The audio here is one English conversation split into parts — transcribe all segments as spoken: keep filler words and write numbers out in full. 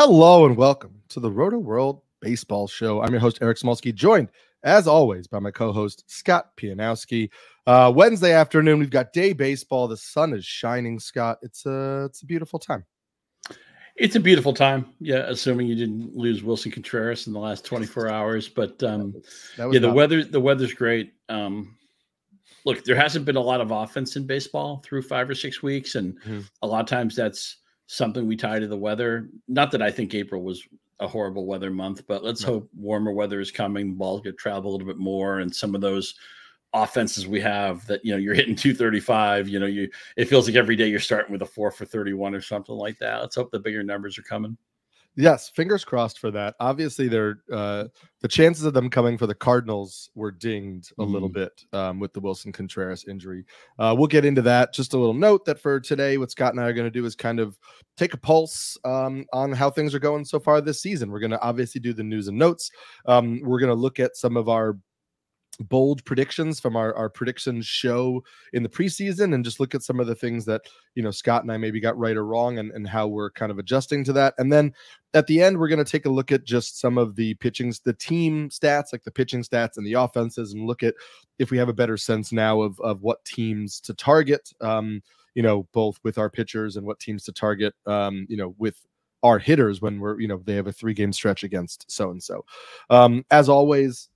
Hello and welcome to the Roto-World Baseball Show. I'm your host, Eric Samulski, joined, as always, by my co-host, Scott Pianowski. Uh, Wednesday afternoon, we've got day baseball. The sun is shining, Scott. It's a, it's a beautiful time. It's a beautiful time, yeah, assuming you didn't lose Willson Contreras in the last twenty-four hours. But, um, that was yeah, the, weather, the weather's great. Um, look, there hasn't been a lot of offense in baseball through five or six weeks, and mm-hmm. a lot of times that's something we tie to the weather. Not that I think April was a horrible weather month, but let's no. hope warmer weather is coming. The ball's going to travel a little bit more, and some of those offenses we have that, you know, you're hitting two thirty-five, you know, you it feels like every day you're starting with a four for thirty-one or something like that. Let's hope the bigger numbers are coming. Yes, fingers crossed for that. Obviously, they're uh, the chances of them coming for the Cardinals were dinged a mm-hmm. little bit um, with the Willson Contreras injury. Uh, we'll get into that. Just a little note that for today, what Scott and I are going to do is kind of take a pulse um, on how things are going so far this season. We're going to obviously do the news and notes. Um, we're going to look at some of our bold predictions from our, our predictions show in the preseason and just look at some of the things that, you know, Scott and I maybe got right or wrong and, and how we're kind of adjusting to that. And then at the end, we're going to take a look at just some of the pitchings, the team stats, like the pitching stats and the offenses, and look at if we have a better sense now of, of what teams to target, um, you know, both with our pitchers and what teams to target, um, you know, with our hitters when we're, you know, they have a three game stretch against so-and-so. Um, as always,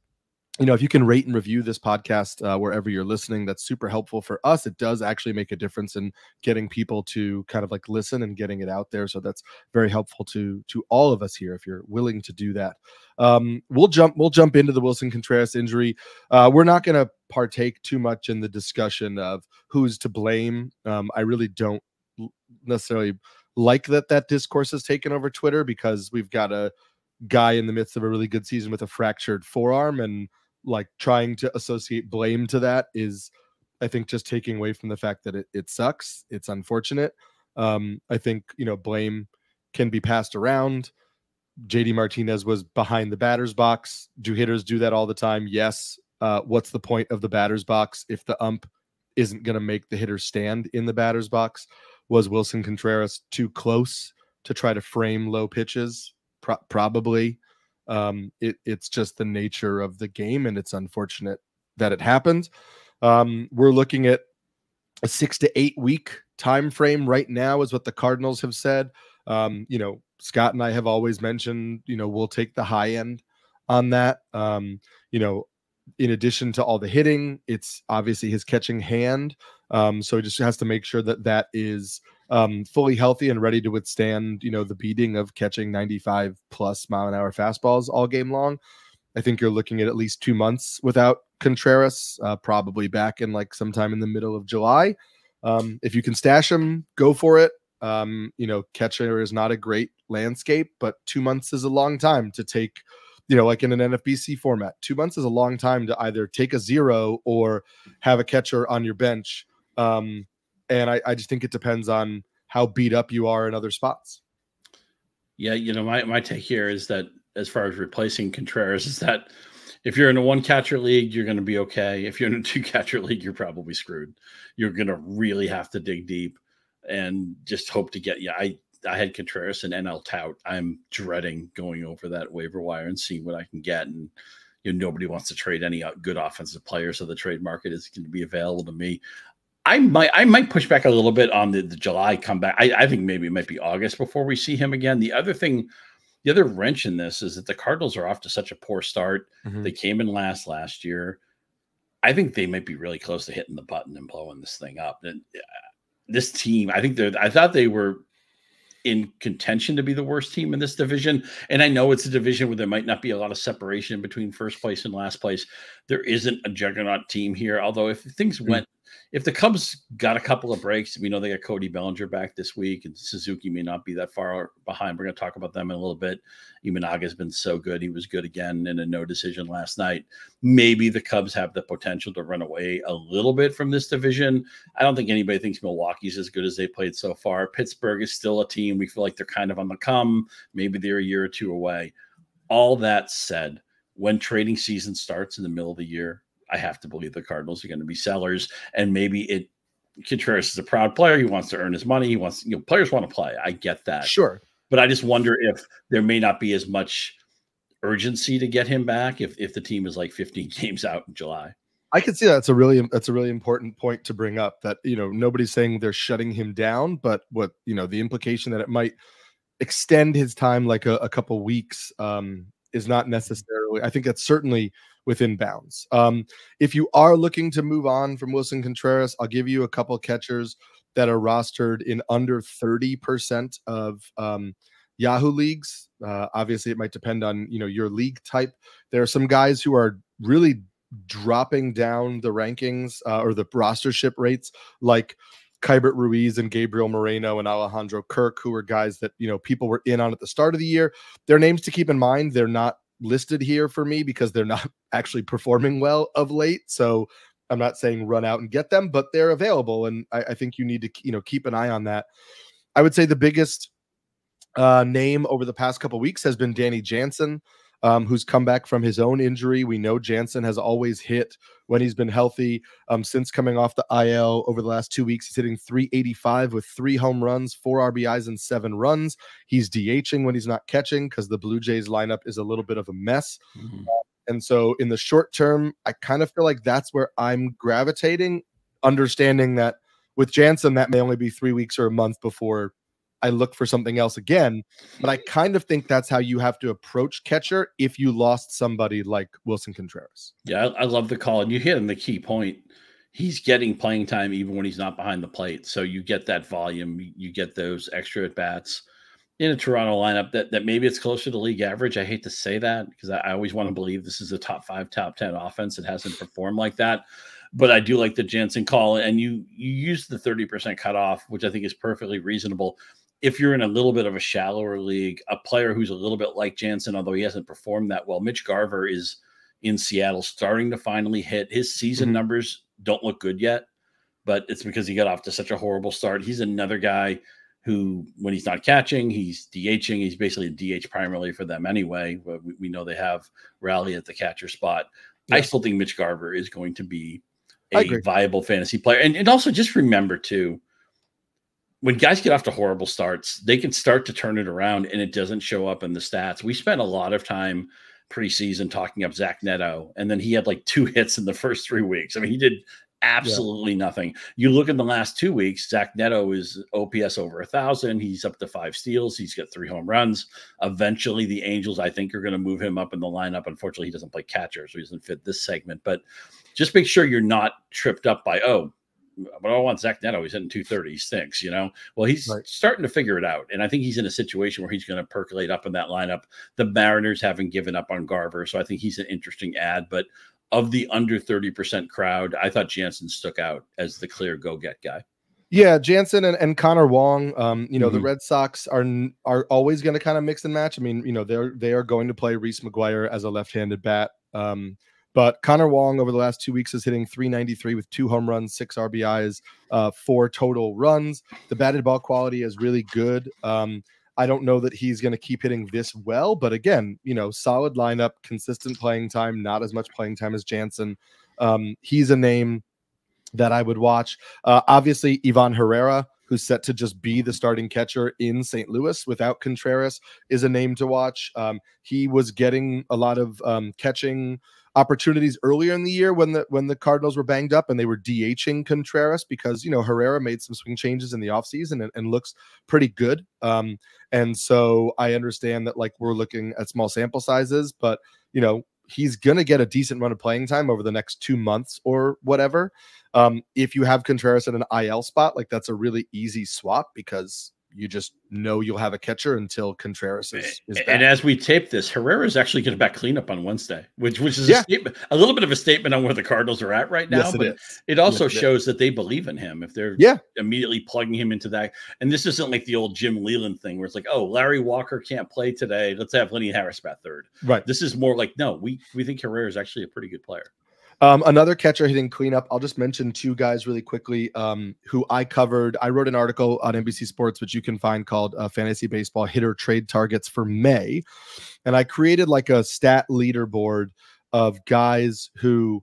you know, if you can rate and review this podcast uh, wherever you're listening, that's super helpful for us. It does actually make a difference in getting people to kind of like listen and getting it out there. So that's very helpful to to all of us here if you're willing to do that. Um, we'll jump we'll jump into the Willson Contreras injury. Uh, we're not going to partake too much in the discussion of who's to blame. Um, I really don't necessarily like that that discourse has taken over Twitter, because we've got a guy in the midst of a really good season with a fractured forearm, and like trying to associate blame to that is, I think, just taking away from the fact that it, it sucks. It's unfortunate. Um, I think, you know, blame can be passed around. J D Martinez was behind the batter's box. Do hitters do that all the time? Yes. Uh, what's the point of the batter's box if the ump isn't going to make the hitter stand in the batter's box? Was Willson Contreras too close to try to frame low pitches? Pro- probably. Um, it, it's just the nature of the game, and it's unfortunate that it happened. Um, we're looking at a six to eight week time frame right now is what the Cardinals have said. Um, you know, Scott and I have always mentioned, you know, we'll take the high end on that. Um, you know, in addition to all the hitting, it's obviously his catching hand. Um, so he just has to make sure that that is um, fully healthy and ready to withstand, you know, the beating of catching ninety-five plus mile an hour fastballs all game long. I think you're looking at at least two months without Contreras, uh, probably back in like sometime in the middle of July. Um, if you can stash him, go for it. Um, you know, catcher is not a great landscape, but two months is a long time to take, you know, like in an N F B C format, two months is a long time to either take a zero or have a catcher on your bench. Um, and I, I just think it depends on how beat up you are in other spots. Yeah. You know, my, my take here is that as far as replacing Contreras is that if you're in a one catcher league, you're going to be okay. If you're in a two catcher league, you're probably screwed. You're going to really have to dig deep and just hope to get, yeah, I, I had Contreras and N L tout. I'm dreading going over that waiver wire and seeing what I can get. And, you know, nobody wants to trade any good offensive player. So the trade market is going to be available to me. I might I might push back a little bit on the, the July comeback. I, I think maybe it might be August before we see him again. The other thing, the other wrench in this is that the Cardinals are off to such a poor start. Mm-hmm. They came in last last year. I think they might be really close to hitting the button and blowing this thing up. And uh, this team, I think they're, I thought they were in contention to be the worst team in this division. And I know it's a division where there might not be a lot of separation between first place and last place. There isn't a juggernaut team here. Although if things went, if the Cubs got a couple of breaks, we know they got Cody Bellinger back this week, and Suzuki may not be that far behind. We're going to talk about them in a little bit. Imanaga has been so good. He was good again in a no decision last night. Maybe the Cubs have the potential to run away a little bit from this division. I don't think anybody thinks Milwaukee's as good as they played so far. Pittsburgh is still a team. We feel like they're kind of on the come. Maybe they're a year or two away. All that said, when trading season starts in the middle of the year, I have to believe the Cardinals are going to be sellers, and maybe it Contreras is a proud player. He wants to earn his money. He wants, you know, players want to play. I get that. Sure. But I just wonder if there may not be as much urgency to get him back if, if the team is like fifteen games out in July. I could see that's a really that's a really important point to bring up, that, you know, nobody's saying they're shutting him down, but what, you know, the implication that it might extend his time like a, a couple weeks um, is not necessarily, I think that's certainly within bounds. Um, if you are looking to move on from Willson Contreras, I'll give you a couple catchers that are rostered in under thirty percent of um, Yahoo leagues. Uh, obviously, it might depend on, you know, your league type. There are some guys who are really dropping down the rankings uh, or the rostership rates, like Keibert Ruiz and Gabriel Moreno and Alejandro Kirk, who were guys that, you know, people were in on at the start of the year. They're names to keep in mind. They're not listed here for me because they're not actually performing well of late. So I'm not saying run out and get them, but they're available. And I, I think you need to, you know, keep an eye on that. I would say the biggest uh, name over the past couple of weeks has been Danny Jansen, Um, who's come back from his own injury. We know Jansen has always hit when he's been healthy. Um, since coming off the I L over the last two weeks, he's hitting three eighty-five with three home runs, four R B Is, and seven runs. He's DHing when he's not catching because the Blue Jays lineup is a little bit of a mess. Mm-hmm. um, and so in the short term, I kind of feel like that's where I'm gravitating, understanding that with Jansen, that may only be three weeks or a month before I look for something else again. But I kind of think that's how you have to approach catcher if you lost somebody like Willson Contreras. Yeah, I, I love the call. And you hit on the key point. He's getting playing time even when he's not behind the plate. So you get that volume. You get those extra at-bats in a Toronto lineup that, that maybe it's closer to league average. I hate to say that because I, I always want to believe this is a top five, top ten offense that hasn't performed like that. But I do like the Jansen call. And you, you use the thirty percent cutoff, which I think is perfectly reasonable. If you're in a little bit of a shallower league, a player who's a little bit like Jansen, although he hasn't performed that well, Mitch Garver is in Seattle starting to finally hit. His season mm-hmm. numbers don't look good yet, but it's because he got off to such a horrible start. He's another guy who, when he's not catching, he's DHing. He's basically a D H primarily for them anyway. We, we know they have Raleigh at the catcher spot. Yeah. I still think Mitch Garver is going to be a viable fantasy player. And, and also just remember, too, when guys get off to horrible starts, they can start to turn it around and it doesn't show up in the stats. We spent a lot of time preseason talking up Zach Neto, and then he had like two hits in the first three weeks. I mean, he did absolutely yeah. nothing. You look in the last two weeks, Zach Neto is O P S over a thousand. He's up to five steals. He's got three home runs. Eventually the Angels, I think, are going to move him up in the lineup. Unfortunately, he doesn't play catcher, so he doesn't fit this segment, but just make sure you're not tripped up by, oh, but I want Zach Neto. He's hitting two thirty. He stinks, you know? Well, he's right. starting to figure it out. And I think he's in a situation where he's going to percolate up in that lineup. The Mariners haven't given up on Garver, so I think he's an interesting ad. But of the under thirty percent crowd, I thought Jansen stuck out as the clear go-get guy. Yeah, Jansen and, and Connor Wong, um, you know, mm-hmm. the Red Sox are are always going to kind of mix and match. I mean, you know, they're they are going to play Reese McGuire as a left-handed bat. Um But Connor Wong over the last two weeks is hitting three ninety-three with two home runs, six R B Is, uh, four total runs. The batted ball quality is really good. Um, I don't know that he's going to keep hitting this well, but again, you know, solid lineup, consistent playing time, not as much playing time as Jansen. Um, he's a name that I would watch. Uh, obviously, Ivan Herrera, who's set to just be the starting catcher in Saint Louis without Contreras, is a name to watch. Um, he was getting a lot of um, catching opportunities earlier in the year when the when the Cardinals were banged up and they were DHing Contreras because, you know, Herrera made some swing changes in the offseason and, and looks pretty good. Um, and so I understand that, like, we're looking at small sample sizes, but, you know, he's going to get a decent run of playing time over the next two months or whatever. Um, if you have Contreras in an I L spot, like, that's a really easy swap because you just know you'll have a catcher until Contreras is, is back. And as we tape this, Herrera is actually going to back cleanup on Wednesday, which which is yeah. a, statement, a little bit of a statement on where the Cardinals are at right now. Yes, it but is. It also yes, it shows is. that they believe in him if they're yeah. immediately plugging him into that. And this isn't like the old Jim Leland thing where it's like, oh, Larry Walker can't play today, let's have Lenny Harris bat third. Right. This is more like, no, we we think Herrera is actually a pretty good player. Um, another catcher hitting cleanup. I'll just mention two guys really quickly um, who I covered. I wrote an article on N B C Sports, which you can find, called uh, Fantasy Baseball Hitter Trade Targets for May. And I created like a stat leaderboard of guys who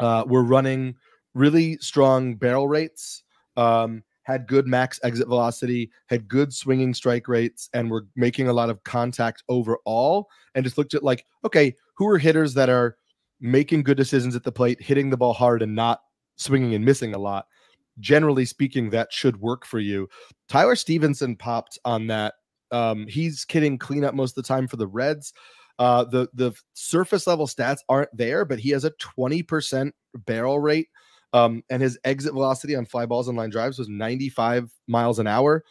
uh, were running really strong barrel rates, um, had good max exit velocity, had good swinging strike rates, and were making a lot of contact overall, and just looked at like, okay, who are hitters that are making good decisions at the plate, hitting the ball hard and not swinging and missing a lot? Generally speaking, that should work for you. Tyler Stephenson popped on that. Um, he's hitting cleanup most of the time for the Reds. Uh, the, the surface level stats aren't there, but he has a twenty percent barrel rate. Um, and his exit velocity on fly balls and line drives was ninety-five miles an hour.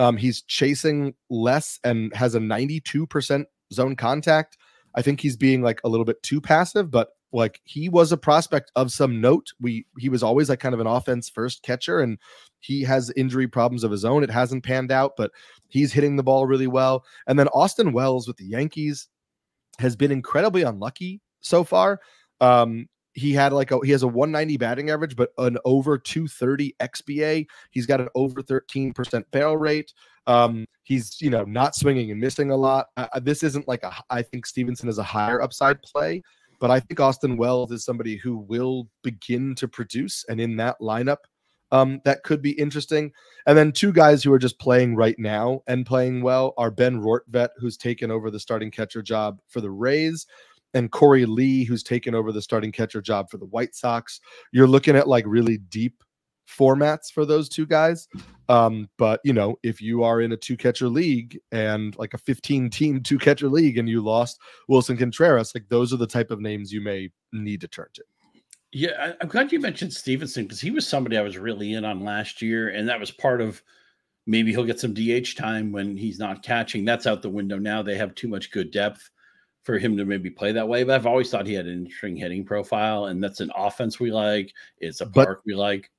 Um, he's chasing less and has a ninety-two percent zone contact. I think he's being like a little bit too passive, but like he was a prospect of some note. We, he was always like kind of an offense first catcher, and he has injury problems of his own. It hasn't panned out, but he's hitting the ball really well. And then Austin Wells with the Yankees has been incredibly unlucky so far. Um, he had like a, he has a one ninety batting average, but an over two thirty X B A. He's got an over thirteen percent barrel rate. Um, he's, you know, not swinging and missing a lot. Uh, this isn't like a, I think Stevenson is a higher upside play, but I think Austin Wells is somebody who will begin to produce. And in that lineup, um, that could be interesting. And then two guys who are just playing right now and playing well are Ben Rortvedt, who's taken over the starting catcher job for the Rays, and Corey Lee, who's taken over the starting catcher job for the White Sox. You're looking at like really deep formats for those two guys. Um, but, you know, if you are in a two-catcher league and like a fifteen-team two-catcher league and you lost Willson Contreras, like those are the type of names you may need to turn to. Yeah, I, I'm glad you mentioned Stevenson, because he was somebody I was really in on last year, and that was part of maybe he'll get some D H time when he's not catching. That's out the window now. They have too much good depth for him to maybe play that way, but I've always thought he had an interesting hitting profile, and that's an offense we like. It's a park but, we like.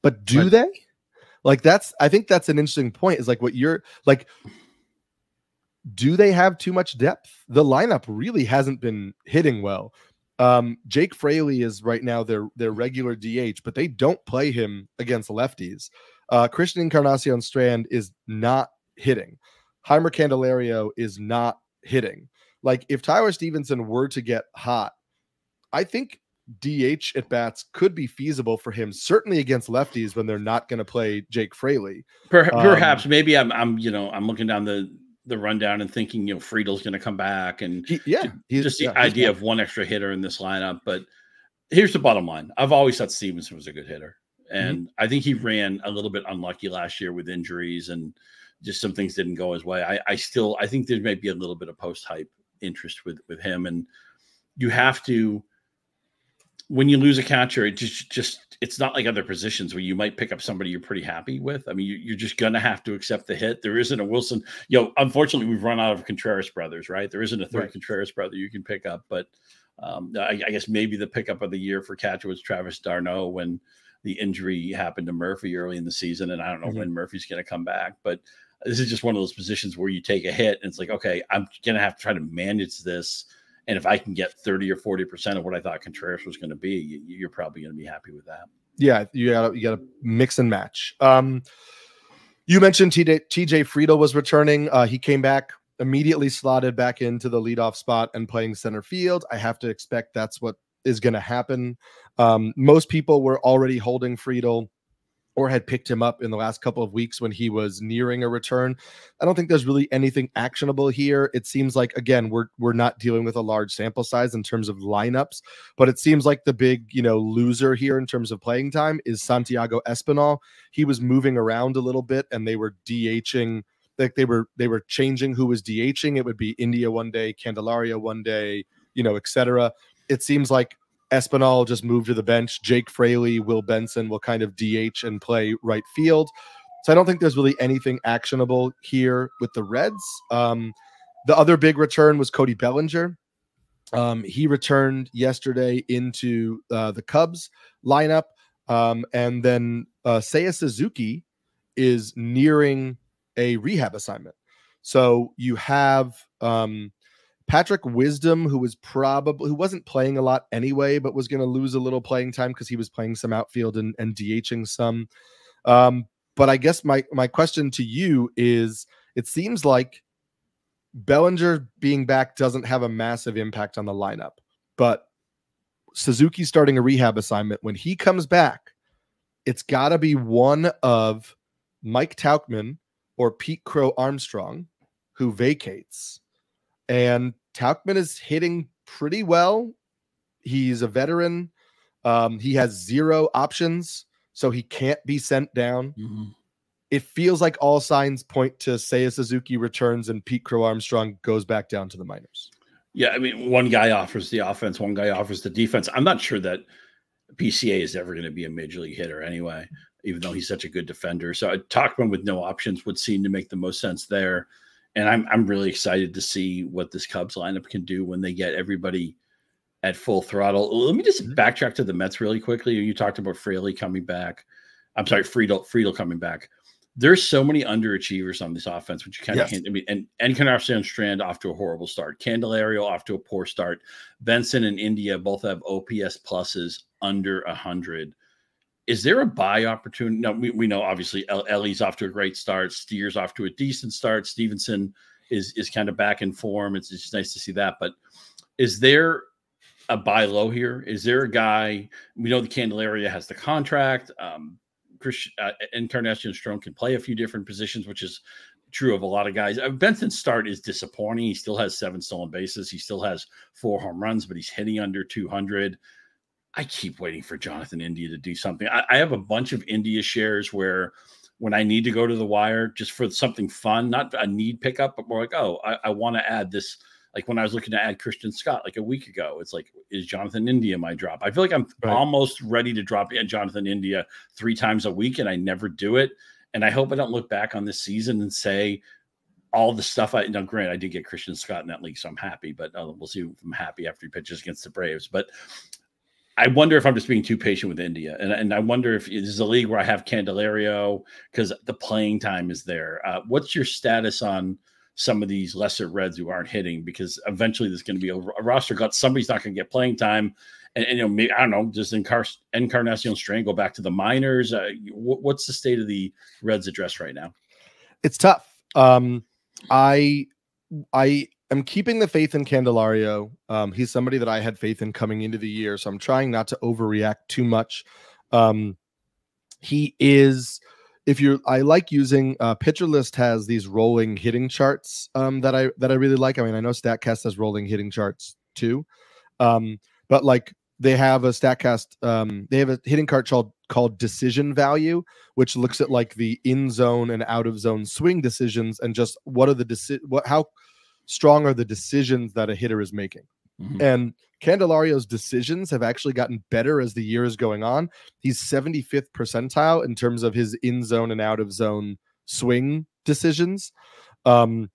But do but, they? Like that's, I think that's an interesting point, is like what you're like, do they have too much depth? The lineup really hasn't been hitting well. Um, Jake Fraley is right now their, their regular D H, but they don't play him against lefties. Uh, Christian Encarnacion-Strand is not hitting. Heimer Candelario is not hitting. Like if Tyler Stephenson were to get hot, I think D H at bats could be feasible for him, certainly against lefties when they're not going to play Jake Fraley. Per perhaps um, maybe I'm, I'm, you know, I'm looking down the, the rundown and thinking, you know, Friedel's going to come back, and he, yeah, he's, just the yeah, idea of one extra hitter in this lineup. But here's the bottom line. I've always thought Stevenson was a good hitter, and mm-hmm. I think he ran a little bit unlucky last year with injuries and just some things didn't go his way. I, I still, I think there may be a little bit of post hype interest with with him, and you have to, when you lose a catcher, it just just it's not like other positions where you might pick up somebody you're pretty happy with. I mean, you, you're just gonna have to accept the hit. There isn't a Willson, you know, unfortunately we've run out of Contreras brothers, right? There isn't a third right. Contreras brother you can pick up, but um I, I guess maybe the pickup of the year for catcher was Travis d'Arnaud when the injury happened to Murphy early in the season, and I don't know mm-hmm. when Murphy's gonna come back, but this is just one of those positions where you take a hit and it's like, okay, I'm going to have to try to manage this. And if I can get thirty or forty percent of what I thought Contreras was going to be, you're probably going to be happy with that. Yeah. You gotta, you gotta mix and match. Um, you mentioned T J Friedl was returning. Uh, he came back, immediately slotted back into the leadoff spot and playing center field. I have to expect that's what is going to happen. Um, most people were already holding Friedl or had picked him up in the last couple of weeks when he was nearing a return. I don't think there's really anything actionable here. It seems like, again, we're we're not dealing with a large sample size in terms of lineups, but it seems like the big, you know, loser here in terms of playing time is Santiago Espinal. He was moving around a little bit, and they were DHing, like they were they were changing who was DHing. It would be India one day, Candelaria one day, you know, et cetera. It seems like Espinal just moved to the bench. Jake Fraley, Will Benson will kind of D H and play right field. So I don't think there's really anything actionable here with the Reds. Um, the other big return was Cody Bellinger. Um, he returned yesterday into uh, the Cubs lineup. Um, and then uh, Seiya Suzuki is nearing a rehab assignment. So you have... Um, Patrick Wisdom, who was probably who wasn't playing a lot anyway, but was going to lose a little playing time because he was playing some outfield and, and DHing some. Um, but I guess my my question to you is: it seems like Bellinger being back doesn't have a massive impact on the lineup, but Suzuki starting a rehab assignment, when he comes back, it's got to be one of Mike Tauchman or Pete Crow Armstrong, who vacates. And Tauchman is hitting pretty well. He's a veteran. Um, he has zero options, so he can't be sent down. Mm-hmm. It feels like all signs point to Seiya Suzuki returns and Pete Crow Armstrong goes back down to the minors. Yeah, I mean, one guy offers the offense, one guy offers the defense. I'm not sure that P C A is ever going to be a major league hitter anyway, even though he's such a good defender. So Tauchman with no options would seem to make the most sense there. And I'm I'm really excited to see what this Cubs lineup can do when they get everybody at full throttle. Let me just backtrack to the Mets really quickly. You talked about Fraley coming back. I'm sorry, Friedl, Friedl coming back. There's so many underachievers on this offense, which you kind of yes. can't. I mean, and Encarnacion-Strand off to a horrible start. Candelario off to a poor start. Benson and India both have O P S pluses under one hundred. Is there a buy opportunity? No, we, we know, obviously, Ellie's off to a great start. Steer's off to a decent start. Stevenson is is kind of back in form. It's, it's just nice to see that. But is there a buy low here? Is there a guy? We know the Candelario has the contract. Um Christian uh, Encarnacion-Strand can play a few different positions, which is true of a lot of guys. Uh, Benson's start is disappointing. He still has seven stolen bases. He still has four home runs, but he's hitting under two hundred. I keep waiting for Jonathan India to do something. I, I have a bunch of India shares where when I need to go to the wire just for something fun, not a need pickup, but more like, oh, I, I want to add this. Like when I was looking to add Christian Scott like a week ago, it's like, is Jonathan India my drop? I feel like I'm right. almost ready to drop in Jonathan India three times a week, and I never do it. And I hope I don't look back on this season and say all the stuff I – now, granted, I did get Christian Scott in that league, so I'm happy, but uh, we'll see if I'm happy after he pitches against the Braves. But I wonder if I'm just being too patient with India. And, and I wonder if this is a league where I have Candelario because the playing time is there. Uh, what's your status on – some of these lesser Reds who aren't hitting, because eventually there's going to be a roster gut. Somebody's not going to get playing time. And, and you know, maybe, I don't know, does Encar- Encarnacion-Strand go back to the minors? Uh, what, what's the state of the Reds address right now? It's tough. Um, I, I am keeping the faith in Candelario. Um, he's somebody that I had faith in coming into the year. So I'm trying not to overreact too much. Um, he is, If you're, I like using uh, Pitcher List has these rolling hitting charts um, that I that I really like. I mean, I know Statcast has rolling hitting charts too, um, but like they have a Statcast, um, they have a hitting chart called called Decision Value, which looks at like the in zone and out of zone swing decisions and just what are the deci- what how strong are the decisions that a hitter is making. Mm-hmm. And Candelario's decisions have actually gotten better as the year is going on. He's seventy-fifth percentile in terms of his in-zone and out-of-zone swing decisions. Um,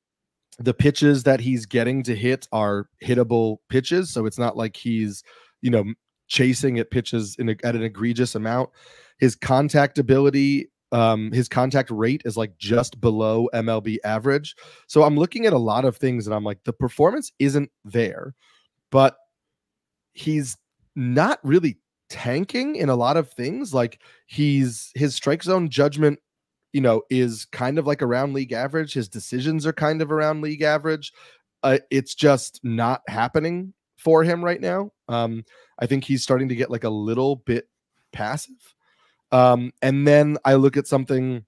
the pitches that he's getting to hit are hittable pitches, so it's not like he's, you know, chasing at pitches in a, at an egregious amount. His contact ability, um, his contact rate is like just below M L B average. So I'm looking at a lot of things, and I'm like, the performance isn't there, but he's not really tanking in a lot of things. Like he's his strike zone judgment, you know, is kind of like around league average. His decisions are kind of around league average. Uh, it's just not happening for him right now. Um, I think he's starting to get like a little bit passive. Um, and then I look at something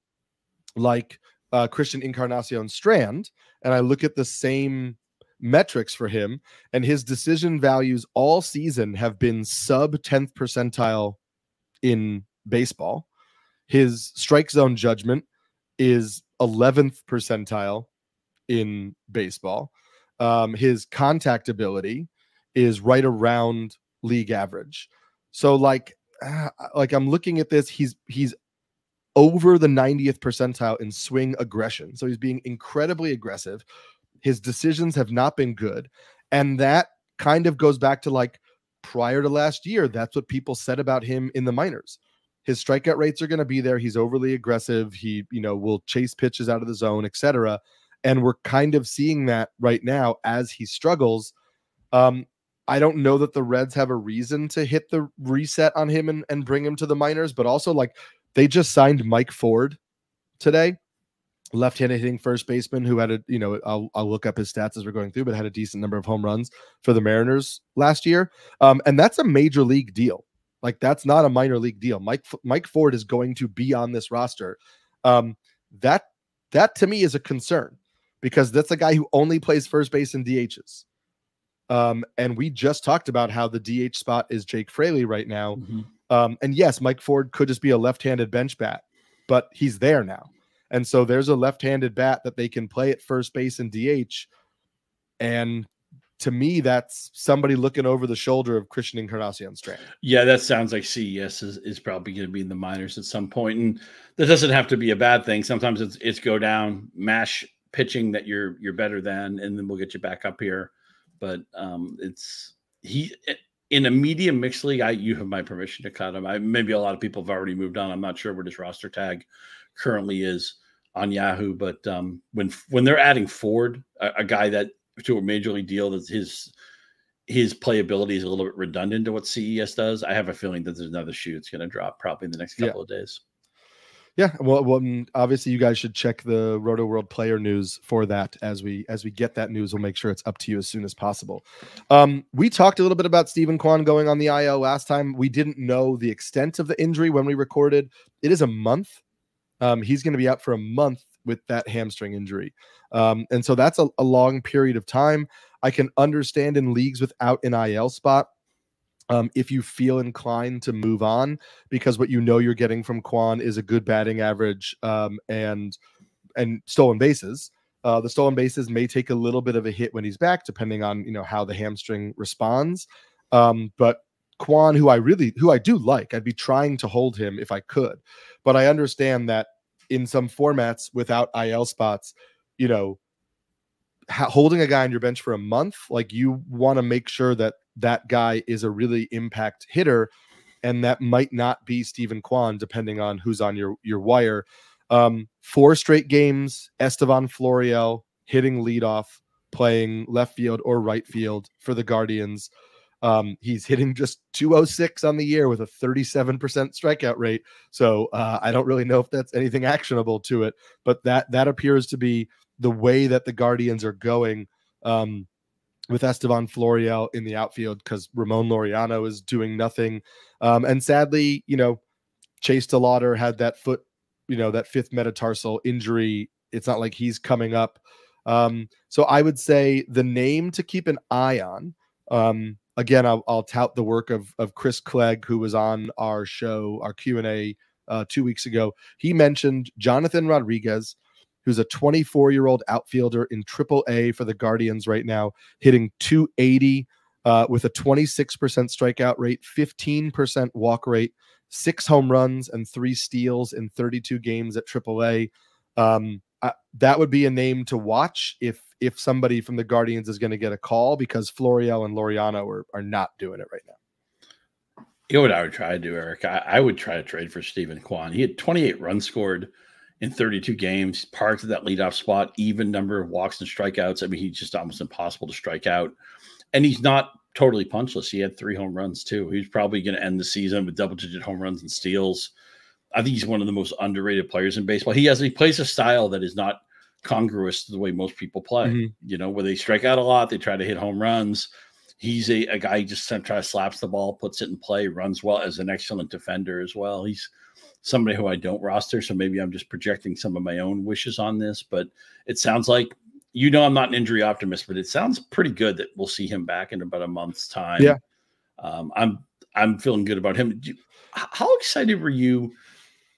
like uh, Christian Encarnacion-Strand, and I look at the same metrics for him, and his decision values all season have been sub tenth percentile in baseball. His strike zone judgment is eleventh percentile in baseball. Um, his contact ability is right around league average. So like, like I'm looking at this, he's, he's over the ninetieth percentile in swing aggression. So he's being incredibly aggressive. His decisions have not been good. And that kind of goes back to like prior to last year. That's what people said about him in the minors. His strikeout rates are going to be there. He's overly aggressive. He, you know, will chase pitches out of the zone, et cetera. And we're kind of seeing that right now as he struggles. Um, I don't know that the Reds have a reason to hit the reset on him and, and bring him to the minors, but also like they just signed Mike Ford today. Left-handed hitting first baseman who had a, you know, I'll, I'll look up his stats as we're going through, but had a decent number of home runs for the Mariners last year. Um, and that's a major league deal. Like that's not a minor league deal. Mike, Mike Ford is going to be on this roster. Um, That that to me is a concern, because that's a guy who only plays first base in D Hs. Um, and we just talked about how the D H spot is Jake Fraley right now. Mm-hmm. Um, and yes, Mike Ford could just be a left-handed bench bat, but he's there now. And so there's a left-handed bat that they can play at first base and D H. And to me, that's somebody looking over the shoulder of Christian Encarnacion-Strand. Yeah, that sounds like C E S is, is probably going to be in the minors at some point. And this doesn't have to be a bad thing. Sometimes it's, it's go down, mash pitching that you're you're better than, and then we'll get you back up here. But um, it's he in a medium mixed league. I you have my permission to cut him. I, maybe a lot of people have already moved on. I'm not sure what his roster tag currently is on Yahoo. But um, when when they're adding Ford, a, a guy that to a major league deal, that his his playability is a little bit redundant to what C E S does. I have a feeling that there's another shoe that's going to drop probably in the next couple yeah. of days. Yeah, well, well, obviously you guys should check the Roto World player news for that. As we as we get that news, we'll make sure it's up to you as soon as possible. Um, we talked a little bit about Stephen Kwan going on the I L last time. We didn't know the extent of the injury when we recorded. It is a month. Um, he's going to be out for a month with that hamstring injury. Um, and so that's a, a long period of time. I can understand in leagues without an I L spot, Um, if you feel inclined to move on, because what you know you're getting from Kwan is a good batting average um, and and stolen bases. Uh, the stolen bases may take a little bit of a hit when he's back, depending on you know how the hamstring responds. Um, but Kwan, who I really who I do like, I'd be trying to hold him if I could. But I understand that in some formats without I L spots, you know, holding a guy on your bench for a month, like you want to make sure that that guy is a really impact hitter, and that might not be Stephen Kwan, depending on who's on your, your wire. Um, four straight games, Estevan Florial hitting leadoff, playing left field or right field for the Guardians. Um, he's hitting just two oh six on the year with a thirty-seven percent strikeout rate. So uh, I don't really know if that's anything actionable to it, but that, that appears to be the way that the Guardians are going. Um, with Estevan Florial in the outfield, because Ramon Laureano is doing nothing. Um, and sadly, you know, Chase DeLauder had that foot, you know, that fifth metatarsal injury. It's not like he's coming up. Um, so I would say the name to keep an eye on, um, again, I'll, I'll tout the work of, of Chris Clegg, who was on our show, our Q and A uh, two weeks ago. He mentioned Jonathan Rodriguez, who's a twenty-four-year-old outfielder in triple A for the Guardians right now, hitting two eighty uh, with a twenty-six percent strikeout rate, fifteen percent walk rate, six home runs, and three steals in thirty-two games at triple A. Um, I, that would be a name to watch if if somebody from the Guardians is going to get a call, because Florial and Laureano are, are not doing it right now. You know what I would try to do, Eric? I, I would try to trade for Stephen Kwan. He had twenty-eight runs scored in thirty-two games, parked at that leadoff spot, even number of walks and strikeouts. I mean, he's just almost impossible to strike out. And he's not totally punchless. He had three home runs, too. He's probably going to end the season with double-digit home runs and steals. I think he's one of the most underrated players in baseball. He has he plays a style that is not congruous to the way most people play, mm-hmm. you know, where they strike out a lot, they try to hit home runs. He's a, a guy who just sometimes slaps the ball, puts it in play, runs well, as an excellent defender as well. He's somebody who I don't roster, so maybe I'm just projecting some of my own wishes on this, but it sounds like, you know, I'm not an injury optimist, but it sounds pretty good that we'll see him back in about a month's time. Yeah, um, I'm I'm feeling good about him. You, how excited were you?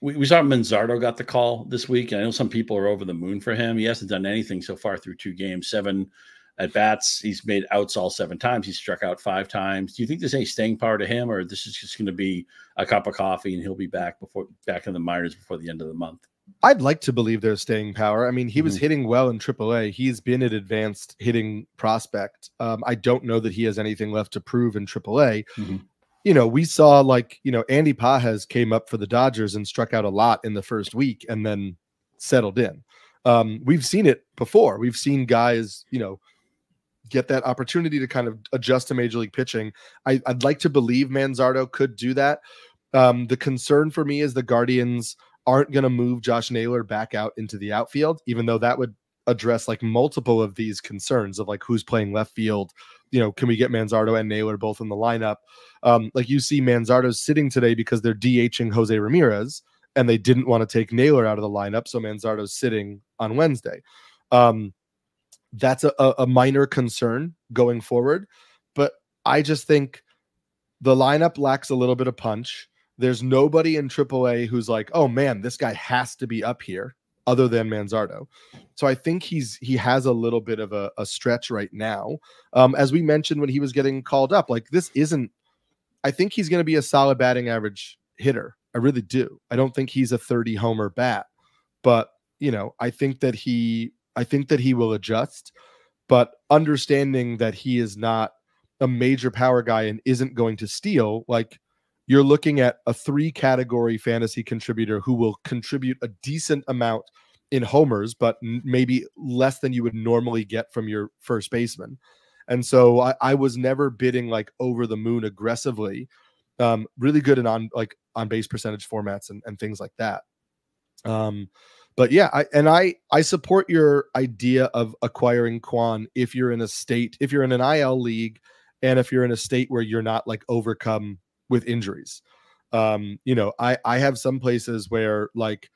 We, we saw Manzardo got the call this week, and I know some people are over the moon for him. He hasn't done anything so far through two games, seven at bats. He's made outs all seven times. He's struck out five times. Do you think there's any staying power to him, or this is just going to be a cup of coffee and he'll be back before back in the minors before the end of the month? I'd like to believe there's staying power. I mean, he mm-hmm. was hitting well in triple A. He's been an advanced hitting prospect. Um, I don't know that he has anything left to prove in triple A. Mm-hmm. You know, we saw like, you know, Andy Pages came up for the Dodgers and struck out a lot in the first week and then settled in. Um, we've seen it before. We've seen guys, you know, get that opportunity to kind of adjust to major league pitching. I, I'd like to believe Manzardo could do that. Um, the concern for me is the Guardians aren't going to move Josh Naylor back out into the outfield, even though that would address like multiple of these concerns of like who's playing left field. You know, can we get Manzardo and Naylor both in the lineup? Um, like you see Manzardo sitting today because they're DHing Jose Ramirez, and they didn't want to take Naylor out of the lineup, so Manzardo's sitting on Wednesday. Um, that's a, a minor concern going forward, but I just think the lineup lacks a little bit of punch. There's nobody in triple A who's like, oh man, this guy has to be up here, other than Manzardo. So I think he's he has a little bit of a, a stretch right now. Um, as we mentioned when he was getting called up, like this isn't, I think he's going to be a solid batting average hitter. I really do. I don't think he's a thirty homer bat, but you know, I think that he, I think that he will adjust, but understanding that he is not a major power guy and isn't going to steal, like you're looking at a three category fantasy contributor who will contribute a decent amount in homers, but maybe less than you would normally get from your first baseman. And so I, I was never bidding like over the moon aggressively, um, really good in on like on base percentage formats and, and things like that. Um, but yeah, I, and I, I support your idea of acquiring Kwan. If you're in a state, if you're in an I L league, and if you're in a state where you're not like overcome with injuries. Um, you know, I, I have some places where like,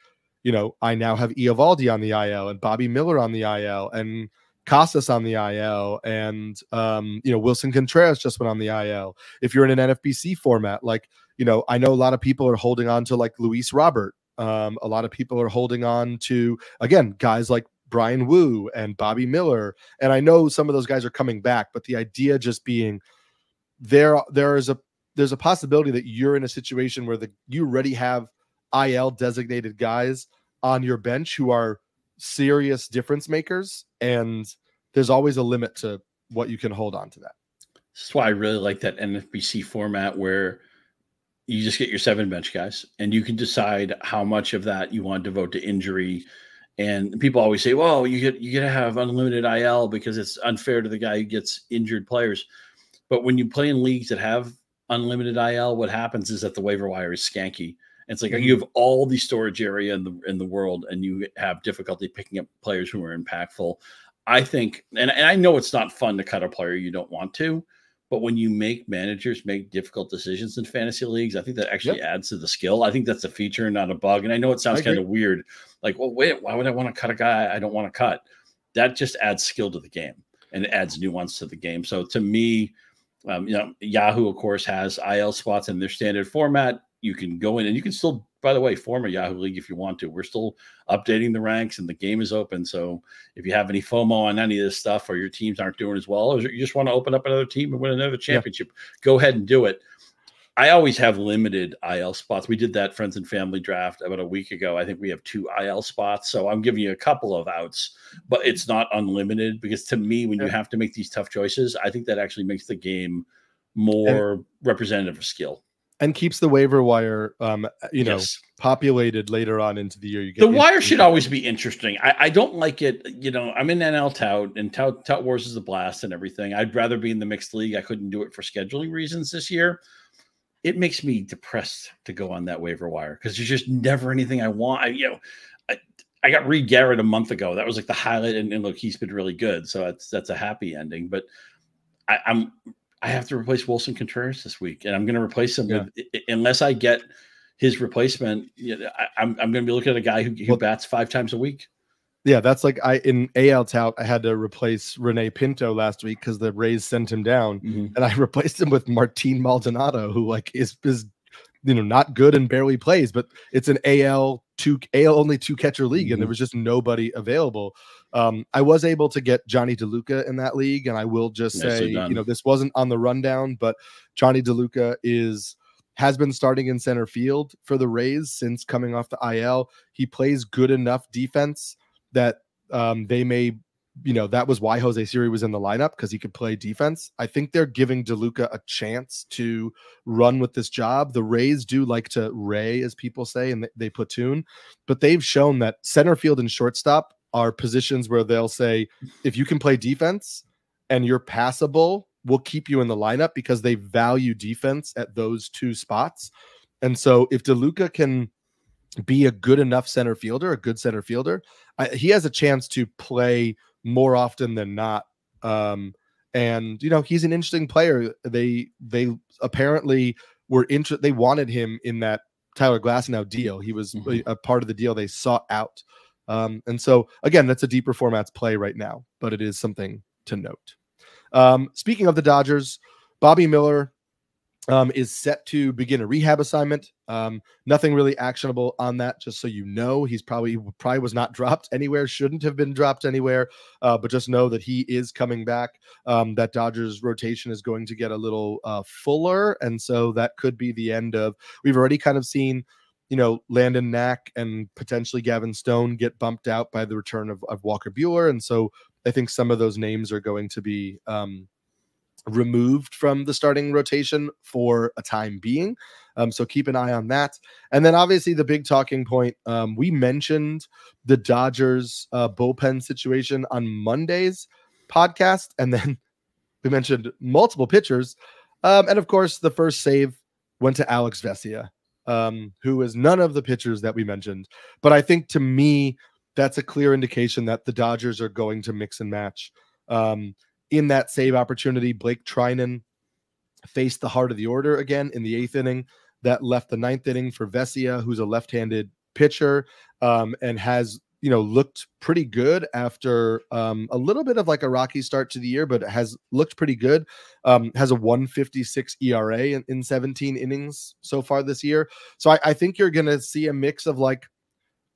you know, I now have Eovaldi on the I L and Bobby Miller on the I L and Casas on the I L and, um, you know, Willson Contreras just went on the I L. If you're in an N F B C format, like, you know, I know a lot of people are holding on to like Luis Robert. Um, a lot of people are holding on to, again, guys like Bryan Woo and Bobby Miller. And I know some of those guys are coming back, but the idea just being there, there is a, there's a possibility that you're in a situation where the, you already have I L designated guys on your bench who are serious difference makers. And there's always a limit to what you can hold on to that. That's why I really like that N F B C format where you just get your seven bench guys and you can decide how much of that you want to devote to injury. And people always say, well, you get, you get to have unlimited I L because it's unfair to the guy who gets injured players. But when you play in leagues that have unlimited I L, what happens is that the waiver wire is skanky. It's like you have all the storage area in the in the world, and you have difficulty picking up players who are impactful. I think, and, and I know it's not fun to cut a player you don't want to, but when you make managers make difficult decisions in fantasy leagues, I think that actually yep. adds to the skill. I think that's a feature, not a bug. And I know it sounds kind of weird, like, well, wait, why would I want to cut a guy I don't want to cut? That just adds skill to the game, and it adds nuance to the game. So to me, um, you know, Yahoo of course has I L spots in their standard format. You can go in and you can still, by the way, form a Yahoo League if you want to. We're still updating the ranks and the game is open. So if you have any FOMO on any of this stuff or your teams aren't doing as well, or you just want to open up another team and win another championship, yeah. go ahead and do it. I always have limited I L spots. We did that friends and family draft about a week ago. I think we have two I L spots. So I'm giving you a couple of outs, but it's not unlimited because to me, when yeah. you have to make these tough choices, I think that actually makes the game more and representative of skill. And keeps the waiver wire, um, you know, yes. populated later on into the year. You get the wire should always be interesting. I, I don't like it. You know, I'm in N L Tout, and Tout, Tout Wars is the blast and everything. I'd rather be in the mixed league. I couldn't do it for scheduling reasons this year. It makes me depressed to go on that waiver wire because there's just never anything I want. I, you know, I, I got Reed Garrett a month ago. That was like the highlight, and, and look, he's been really good. So that's that's a happy ending. But I, I'm. I have to replace Willson Contreras this week, and I'm going to replace him yeah. with, unless I get his replacement. You know, I, I'm, I'm going to be looking at a guy who, who well, bats five times a week. Yeah, that's like I in A L Tout, I had to replace Rene Pinto last week because the Rays sent him down, mm-hmm. and I replaced him with Martin Maldonado, who like is is you know not good and barely plays, but it's an A L two A L only two catcher league, mm-hmm. and there was just nobody available. Um, I was able to get Johnny DeLuca in that league, and I will just say, you know, this wasn't on the rundown, but Johnny DeLuca is has been starting in center field for the Rays since coming off the I L. He plays good enough defense that um, they may, you know, that was why Jose Siri was in the lineup because he could play defense. I think they're giving DeLuca a chance to run with this job. The Rays do like to ray, as people say, and they, they platoon, but they've shown that center field and shortstop are positions where they'll say, if you can play defense and you're passable, we'll keep you in the lineup because they value defense at those two spots. And so if DeLuca can be a good enough center fielder, a good center fielder, I, he has a chance to play more often than not. Um, and, you know, he's an interesting player. They, they apparently were interested. They wanted him in that Tyler Glasnow deal. He was mm-hmm. a, a part of the deal they sought out. Um, and so, again, that's a deeper format's play right now, but it is something to note. Um, speaking of the Dodgers, Bobby Miller um, is set to begin a rehab assignment. Um, nothing really actionable on that, just so you know. He's probably probably was not dropped anywhere, shouldn't have been dropped anywhere, uh, but just know that he is coming back. Um, that Dodgers rotation is going to get a little uh, fuller, and so that could be the end of... We've already kind of seen... you know, Landon Knack and potentially Gavin Stone get bumped out by the return of, of Walker Buehler. And so I think some of those names are going to be um, removed from the starting rotation for a time being. Um, so keep an eye on that. And then obviously the big talking point, um, we mentioned the Dodgers uh, bullpen situation on Monday's podcast. And then we mentioned multiple pitchers. Um, and of course, the first save went to Alex Vesia. Um, who is none of the pitchers that we mentioned. But I think to me, that's a clear indication that the Dodgers are going to mix and match. Um, in that save opportunity, Blake Trinan faced the heart of the order again in the eighth inning. That left the ninth inning for Vesia, who's a left-handed pitcher um, and has you know looked pretty good after um, a little bit of like a rocky start to the year, but has looked pretty good. Um, has a one fifty-six E R A in, in seventeen innings so far this year. So I, I think you're going to see a mix of like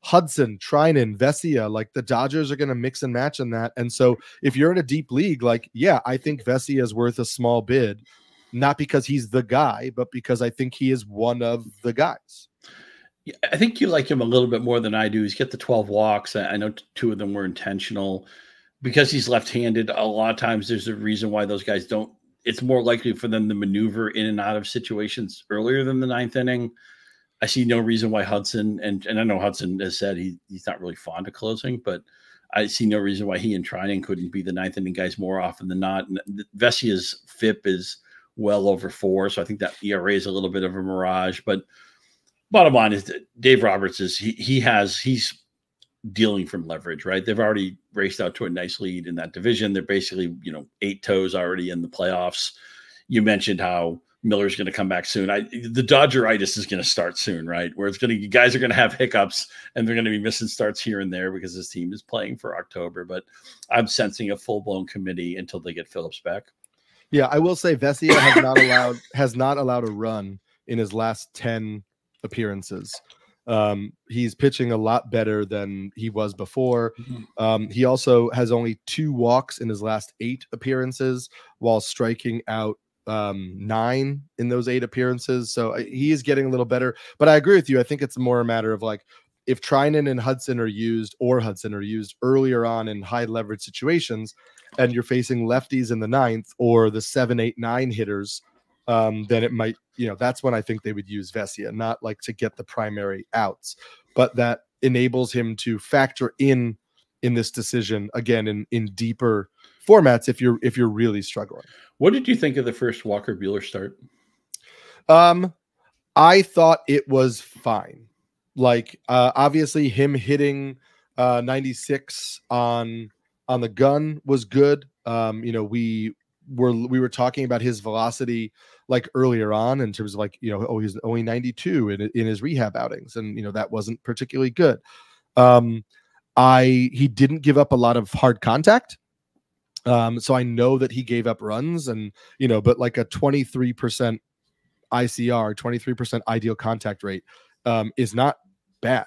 Hudson, Trinan, Vesia. Like the Dodgers are going to mix and match in that. And so if you're in a deep league, like, yeah, I think Vesia is worth a small bid, not because he's the guy, but because I think he is one of the guys. I think you like him a little bit more than I do. He's got the twelve walks. I know two of them were intentional because he's left-handed. A lot of times there's a reason why those guys don't, it's more likely for them to maneuver in and out of situations earlier than the ninth inning. I see no reason why Hudson, and, and I know Hudson has said he, he's not really fond of closing, but I see no reason why he and Trinan couldn't be the ninth inning guys more often than not. Vesia's F I P is well over four. So I think that E R A is a little bit of a mirage, but bottom line is that Dave Roberts is he he has he's dealing from leverage, right? They've already raced out to a nice lead in that division. They're basically, you know, eight toes already in the playoffs. You mentioned how Miller's going to come back soon. I the Dodgeritis is going to start soon, right? Where it's going to you guys are going to have hiccups and they're going to be missing starts here and there because this team is playing for October. But I'm sensing a full blown committee until they get Phillips back. Yeah, I will say Vesia has not allowed has not allowed a run in his last ten appearances. Um, he's pitching a lot better than he was before. Mm-hmm. Um, he also has only two walks in his last eight appearances while striking out um, nine in those eight appearances. So he is getting a little better, but I agree with you. I think it's more a matter of like, if Trinan and Hudson are used or Hudson are used earlier on in high leverage situations and you're facing lefties in the ninth or the seven, eight, nine hitters, Um, then it might, you know, that's when I think they would use Vesia, not like to get the primary outs, but that enables him to factor in in this decision again in in deeper formats if you're if you're really struggling. What did you think of the first Walker Buehler start? Um, I thought it was fine. Like uh, obviously him hitting uh, ninety-six on on the gun was good. Um, you know we. We're, we were talking about his velocity like earlier on in terms of like, you know, oh, he's only ninety-two in, in his rehab outings. And, you know, that wasn't particularly good. Um, I he didn't give up a lot of hard contact. Um, so I know that he gave up runs and, you know, but like a twenty-three percent I C R, twenty-three percent ideal contact rate um, is not bad.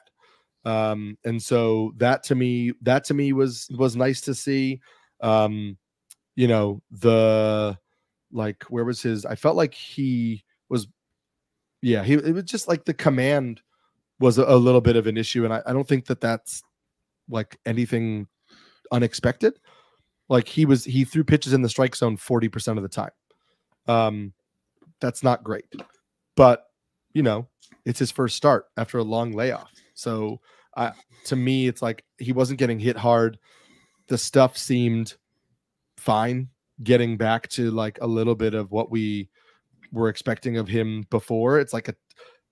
Um, and so that to me, that to me was was nice to see. Um You know, the like, where was his? I felt like he was, yeah, he it was just like the command was a, a little bit of an issue. And I, I don't think that that's like anything unexpected. Like, he was, he threw pitches in the strike zone forty percent of the time. Um, that's not great, but you know, it's his first start after a long layoff. So, I to me, it's like he wasn't getting hit hard. The stuff seemed fine, getting back to like a little bit of what we were expecting of him before. It's like a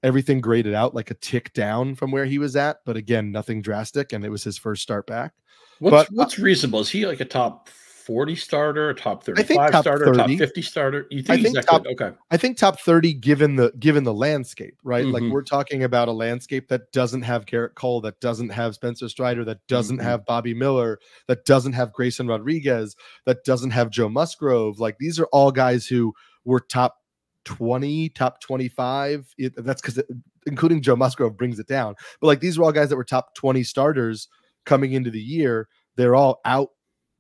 everything graded out like a tick down from where he was at, but again, nothing drastic, and it was his first start back. What's, but, what's reasonable? Is he like a top forty starter, a top thirty-five top starter, thirty. Top fifty starter? You think, I think top, okay. I think top thirty given the given the landscape, right? Mm-hmm. Like we're talking about a landscape that doesn't have Garrett Cole, that doesn't have Spencer Strider, that doesn't mm-hmm. have Bobby Miller, that doesn't have Grayson Rodriguez, that doesn't have Joe Musgrove. Like these are all guys who were top twenty, top twenty-five. It, that's because including Joe Musgrove brings it down. But like these are all guys that were top twenty starters coming into the year. They're all out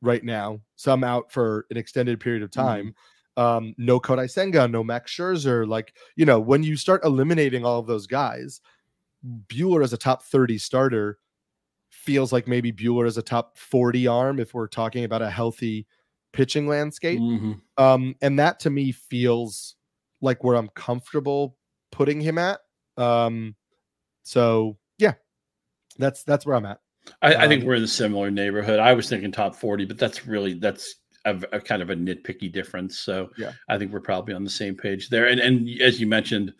right now, some out for an extended period of time. Mm-hmm. Um, no Kodai Senga, no Max Scherzer. Like, you know, when you start eliminating all of those guys, Buehler as a top thirty starter feels like maybe Buehler as a top forty arm if we're talking about a healthy pitching landscape. Mm-hmm. Um, and that to me feels like where I'm comfortable putting him at. Um, so yeah, that's, that's where I'm at. I, um, I think we're in a similar neighborhood. I was thinking top forty, but that's really, that's a, a kind of a nitpicky difference. So yeah. I think we're probably on the same page there. And, and as you mentioned,